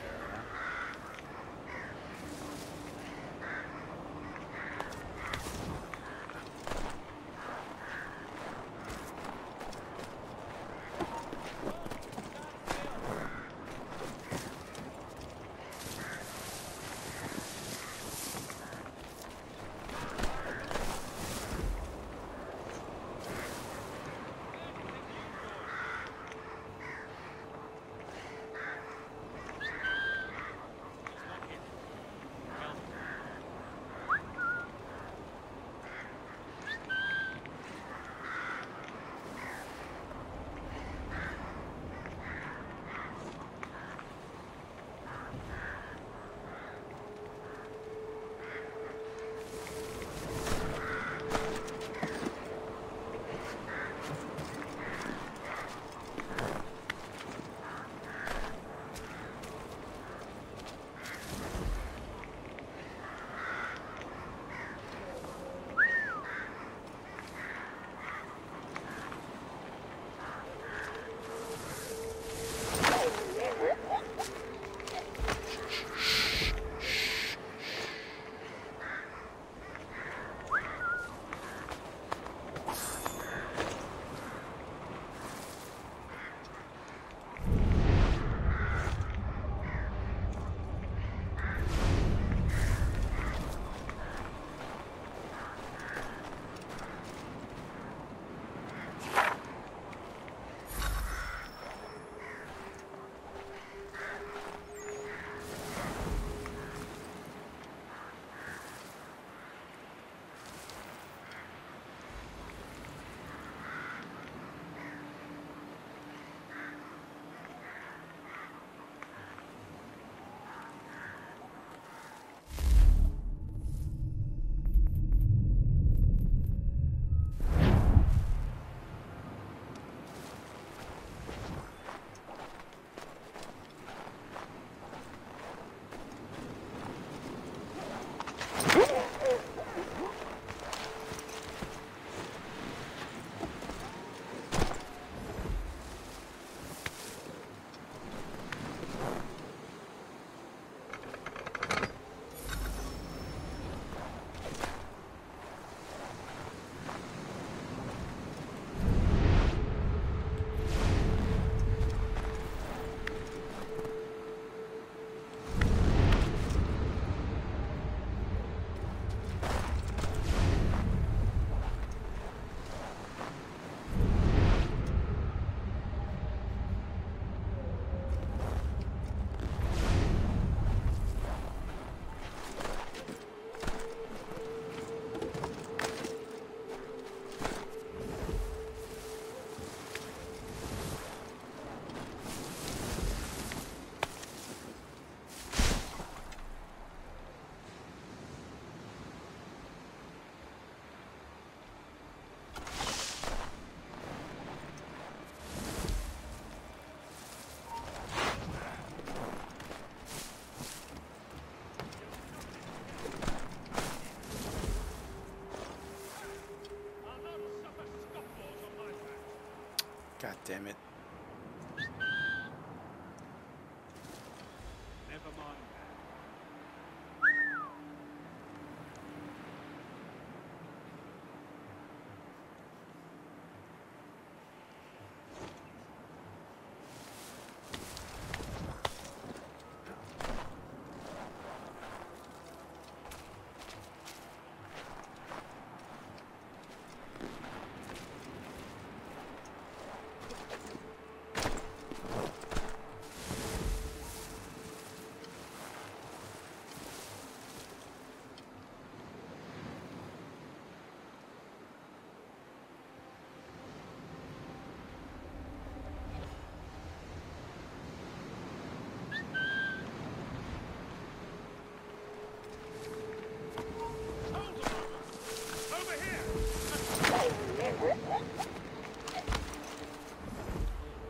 God damn it. Never mind.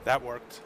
That worked.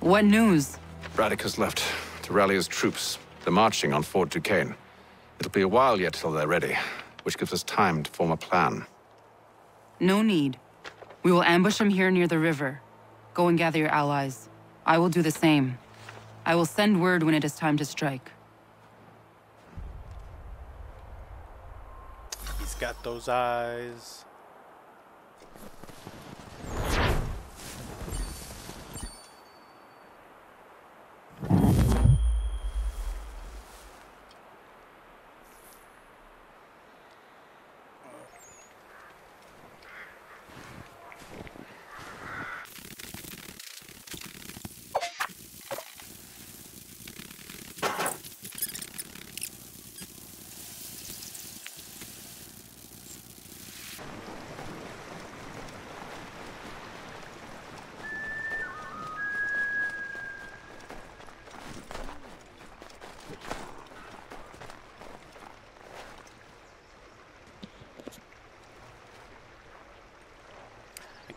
What news? Braddock has left to rally his troops. They're marching on Fort Duquesne. It'll be a while yet till they're ready, which gives us time to form a plan. No need. We will ambush him here near the river. Go and gather your allies. I will do the same. I will send word when it is time to strike. He's got those eyes.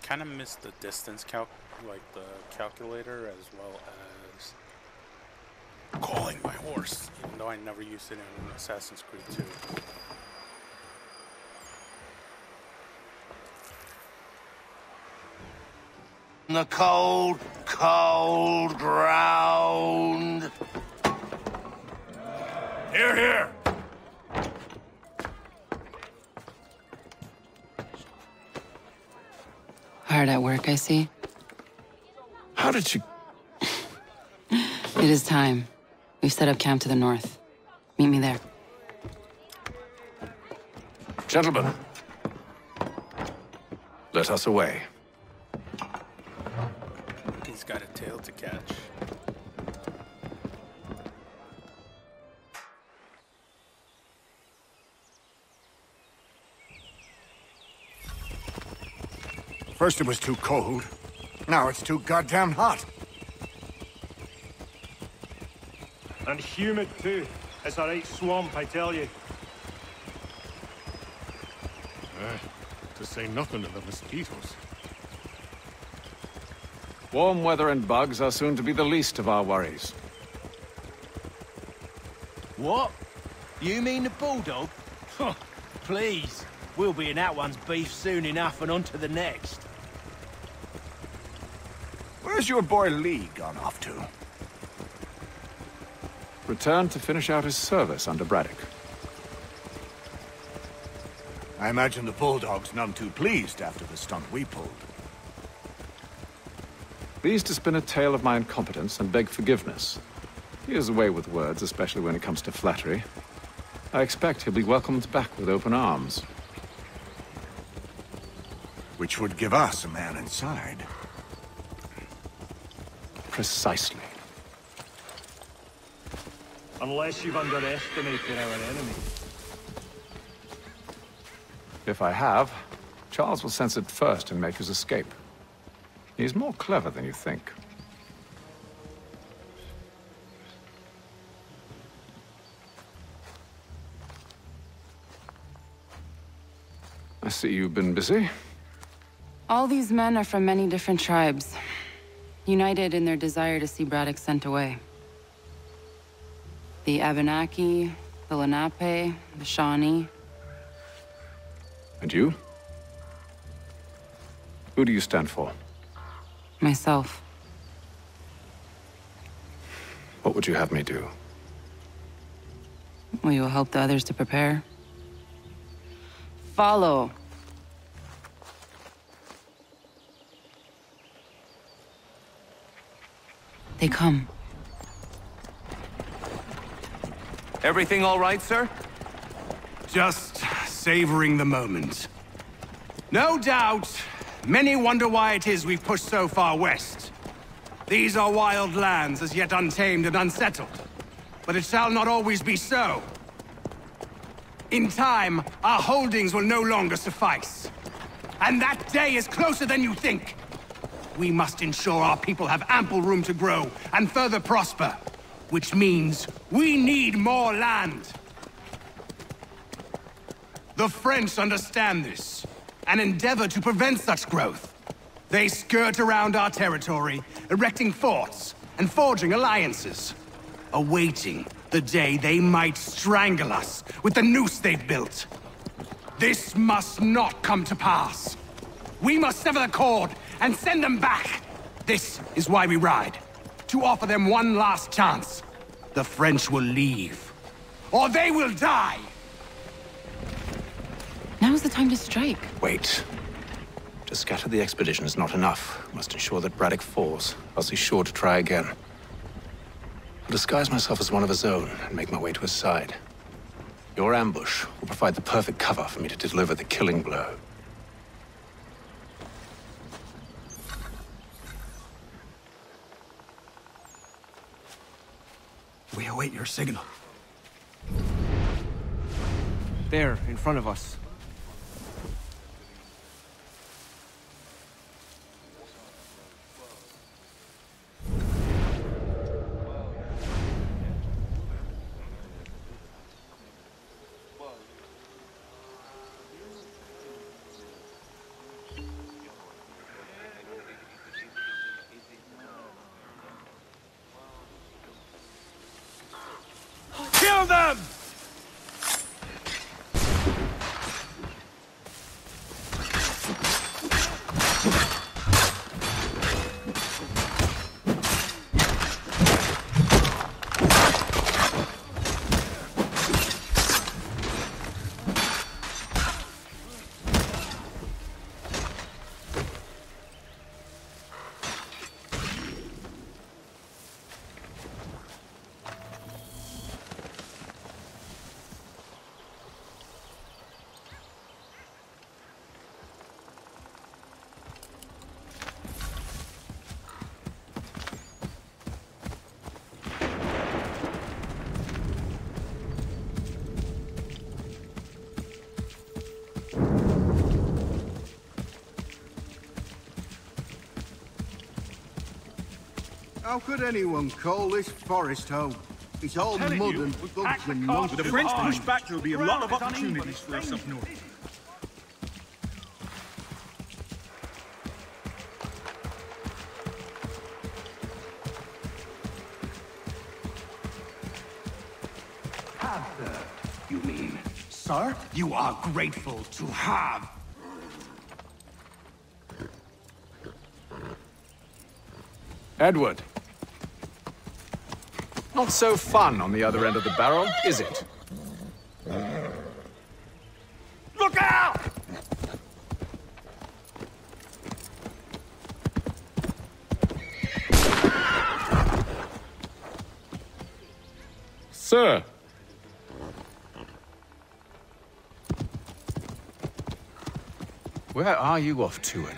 Kind of missed the distance calculator as well as calling my horse, even though I never used it in Assassin's Creed 2. In the cold, cold ground. Hear, hear. Hard at work, I see. How did you... It is time. We've set up camp to the north. Meet me there. Gentlemen, let us away. He's got a tail to catch. First it was too cold, now it's too goddamn hot. And humid too. It's a right swamp, I tell you. To say nothing of the mosquitoes. Warm weather and bugs are soon to be the least of our worries. What? You mean the bulldog? Huh, please. We'll be in that one's beef soon enough and on to the next. Where's your boy Lee gone off to? Returned to finish out his service under Braddock. I imagine the bulldog's none too pleased after the stunt we pulled. Pleased to spin a tale of my incompetence and beg forgiveness. He is away with words, especially when it comes to flattery. I expect he'll be welcomed back with open arms. Which would give us a man inside. Precisely. Unless you've underestimated our enemy. If I have, Charles will sense it first and make his escape. He's more clever than you think. I see you've been busy. All these men are from many different tribes, united in their desire to see Braddock sent away. The Abenaki, the Lenape, the Shawnee. And you? Who do you stand for? Myself. What would you have me do? Well, you will help the others to prepare. Follow. They come. Everything all right, sir? Just savoring the moment. No doubt, many wonder why it is we've pushed so far west. These are wild lands, as yet untamed and unsettled. But it shall not always be so. In time, our holdings will no longer suffice. And that day is closer than you think. We must ensure our people have ample room to grow and further prosper, which means we need more land. The French understand this, and endeavor to prevent such growth. They skirt around our territory, erecting forts and forging alliances, awaiting the day they might strangle us with the noose they've built. This must not come to pass. We must sever the cord and send them back. This is why we ride, to offer them one last chance. The French will leave, or they will die. Now's the time to strike. Wait. To scatter the expedition is not enough. We must ensure that Braddock falls, else he's sure to try again. I'll disguise myself as one of his own and make my way to his side. Your ambush will provide the perfect cover for me to deliver the killing blow. We await your signal. There, in front of us. How could anyone call this forest home? It's all mud and bugs and monsters. With the French pushed back, there'll be a lot of opportunities for us up north. Sir, you are grateful to have. Edward. Not so fun on the other end of the barrel, is it? Look out! Sir. Where are you off to, Edward?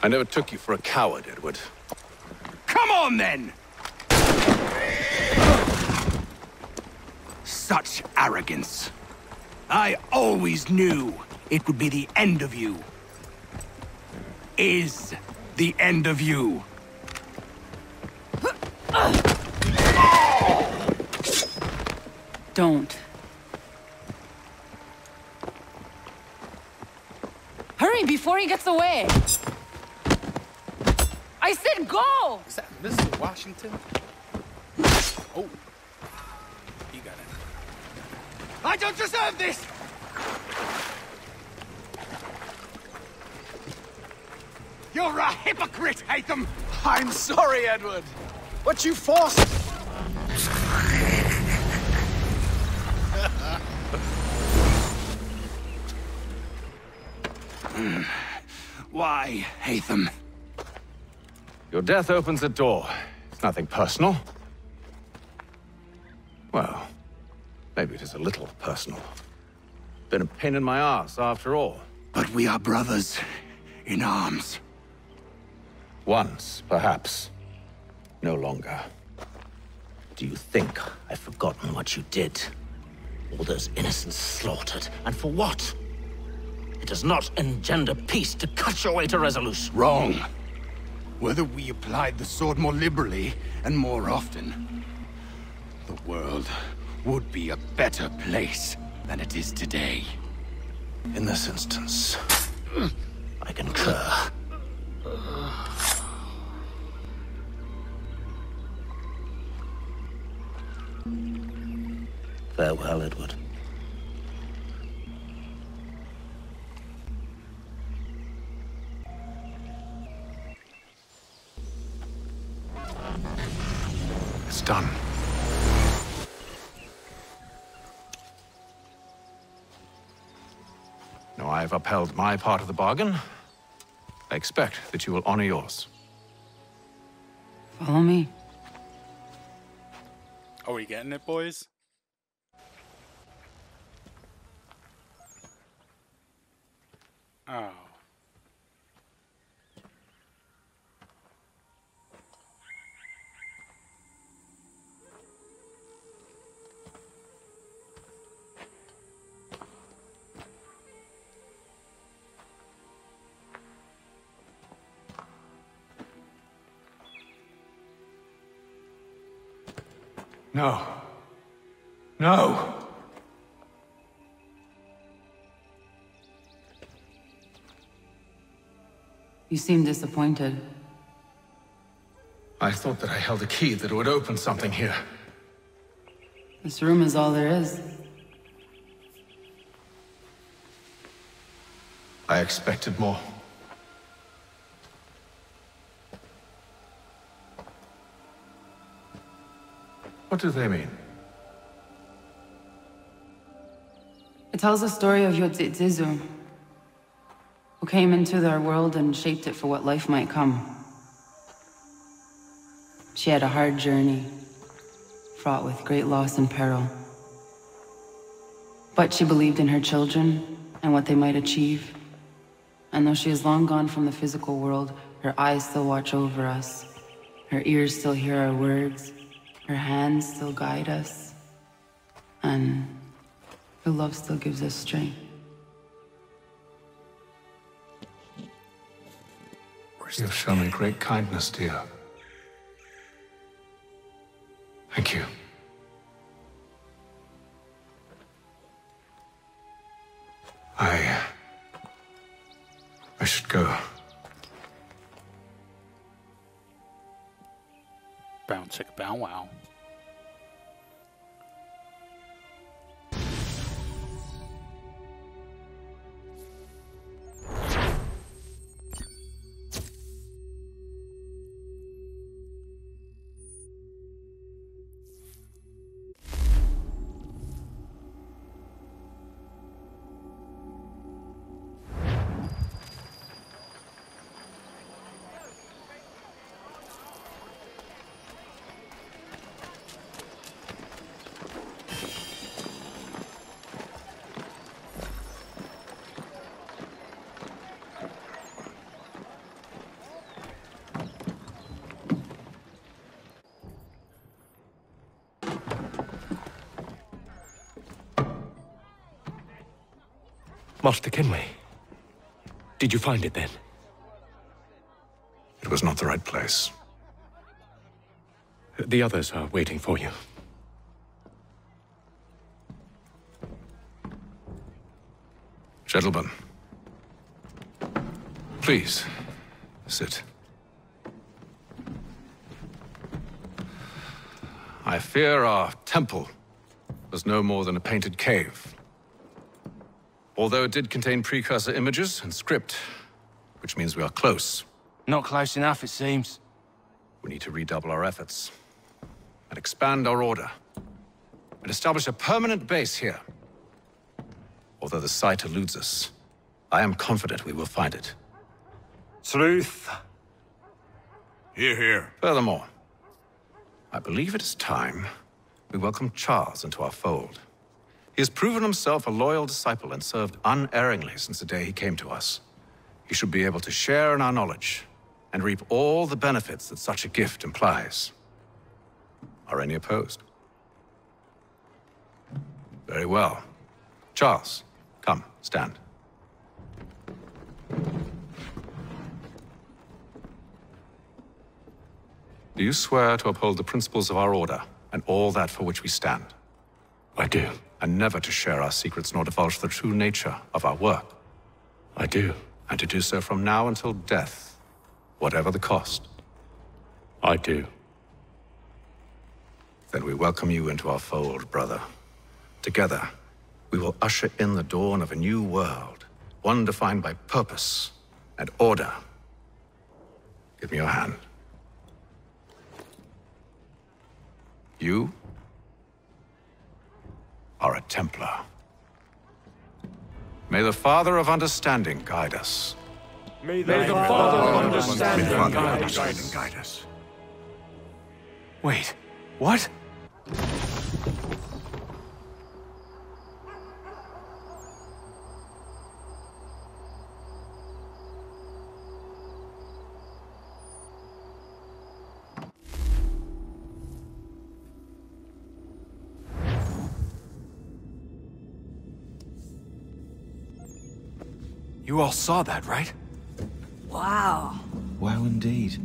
I never took you for a coward, Edward. Come on, then! Such arrogance. I always knew it would be the end of you. Is the end of you. Don't. Hurry before he gets away! I said go! Is that Mr. Washington? Oh. He got it. I don't deserve this! You're a hypocrite, Haytham! I'm sorry, Edward. But you forced... Why, Haytham? Your death opens the door. It's nothing personal. Well, maybe it is a little personal. Been a pain in my ass after all. But we are brothers in arms. Once, perhaps. No longer. Do you think I've forgotten what you did? All those innocents slaughtered, and for what? It does not engender peace to cut your way to resolution. Wrong. Whether we applied the sword more liberally and more often, the world would be a better place than it is today. In this instance, I concur. Farewell, Edward. It's done. Now I've upheld my part of the bargain. I expect that you will honor yours. Follow me. Are we getting it, boys? Oh. No. No! You seem disappointed. I thought that I held a key that would open something here. This room is all there is. I expected more. What do they mean? It tells the story of Yotsitzizu, who came into their world and shaped it for what life might come. She had a hard journey, fraught with great loss and peril. But she believed in her children and what they might achieve. And though she is long gone from the physical world, her eyes still watch over us. Her ears still hear our words. Her hands still guide us. And her love still gives us strength. You have shown me great kindness, dear. Thank you. I should go. Bow chicka bow wow. Master Kenway, did you find it then? It was not the right place. The others are waiting for you. Gentlemen, please sit. I fear our temple was no more than a painted cave. Although it did contain precursor images and script, which means we are close. Not close enough, it seems. We need to redouble our efforts and expand our order and establish a permanent base here. Although the site eludes us, I am confident we will find it. Sleuth. Hear, hear. Furthermore, I believe it is time we welcome Charles into our fold. He has proven himself a loyal disciple and served unerringly since the day he came to us. He should be able to share in our knowledge and reap all the benefits that such a gift implies. Are any opposed? Very well. Charles, come, stand. Do you swear to uphold the principles of our order and all that for which we stand? I do. And never to share our secrets nor divulge the true nature of our work. I do. And to do so from now until death, whatever the cost. I do. Then we welcome you into our fold, brother. Together, we will usher in the dawn of a new world, one defined by purpose and order. Give me your hand. You are a Templar. May the Father of Understanding guide us. May the Father of Understanding guide us. Wait, what? You all saw that, right? Wow. Wow indeed.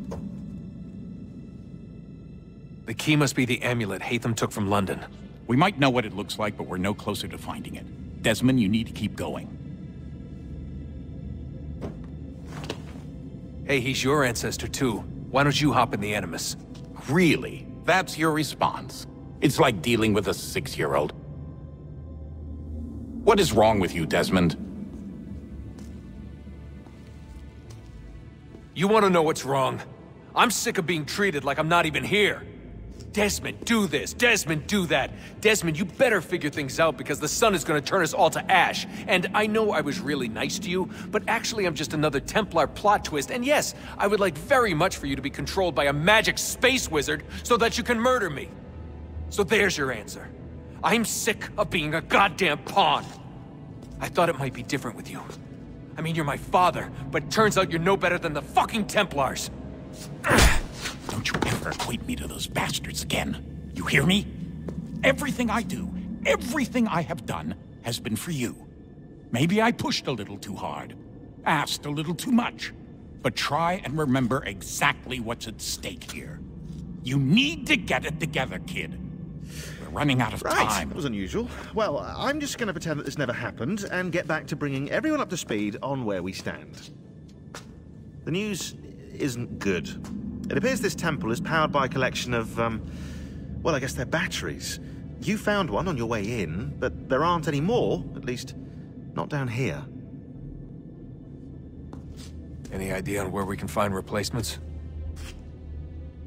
The key must be the amulet Haytham took from London. We might know what it looks like, but we're no closer to finding it. Desmond, you need to keep going. Hey, he's your ancestor too. Why don't you hop in the Animus? Really? That's your response? It's like dealing with a 6-year-old. What is wrong with you, Desmond? You want to know what's wrong? I'm sick of being treated like I'm not even here. Desmond, do this. Desmond, do that. Desmond, you better figure things out because the sun is going to turn us all to ash. And I know I was really nice to you, but actually I'm just another Templar plot twist. And yes, I would like very much for you to be controlled by a magic space wizard so that you can murder me. So there's your answer. I'm sick of being a goddamn pawn. I thought it might be different with you. I mean, you're my father, but turns out you're no better than the fucking Templars. Don't you ever equate me to those bastards again. You hear me? Everything I do, everything I have done, has been for you. Maybe I pushed a little too hard, asked a little too much, but try and remember exactly what's at stake here. You need to get it together, kid. We're running out of time. That was unusual. Well, I'm just going to pretend that this never happened and get back to bringing everyone up to speed on where we stand. The news isn't good. It appears this temple is powered by a collection of, well, I guess they're batteries. You found one on your way in, but there aren't any more, at least not down here. Any idea on where we can find replacements?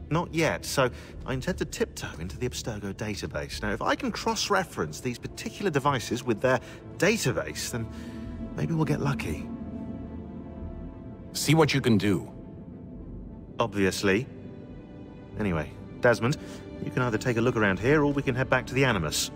Not yet, so I intend to tiptoe into the Abstergo database. Now, if I can cross-reference these particular devices with their database, then maybe we'll get lucky. See what you can do. Obviously. Anyway, Desmond, you can either take a look around here or we can head back to the Animus.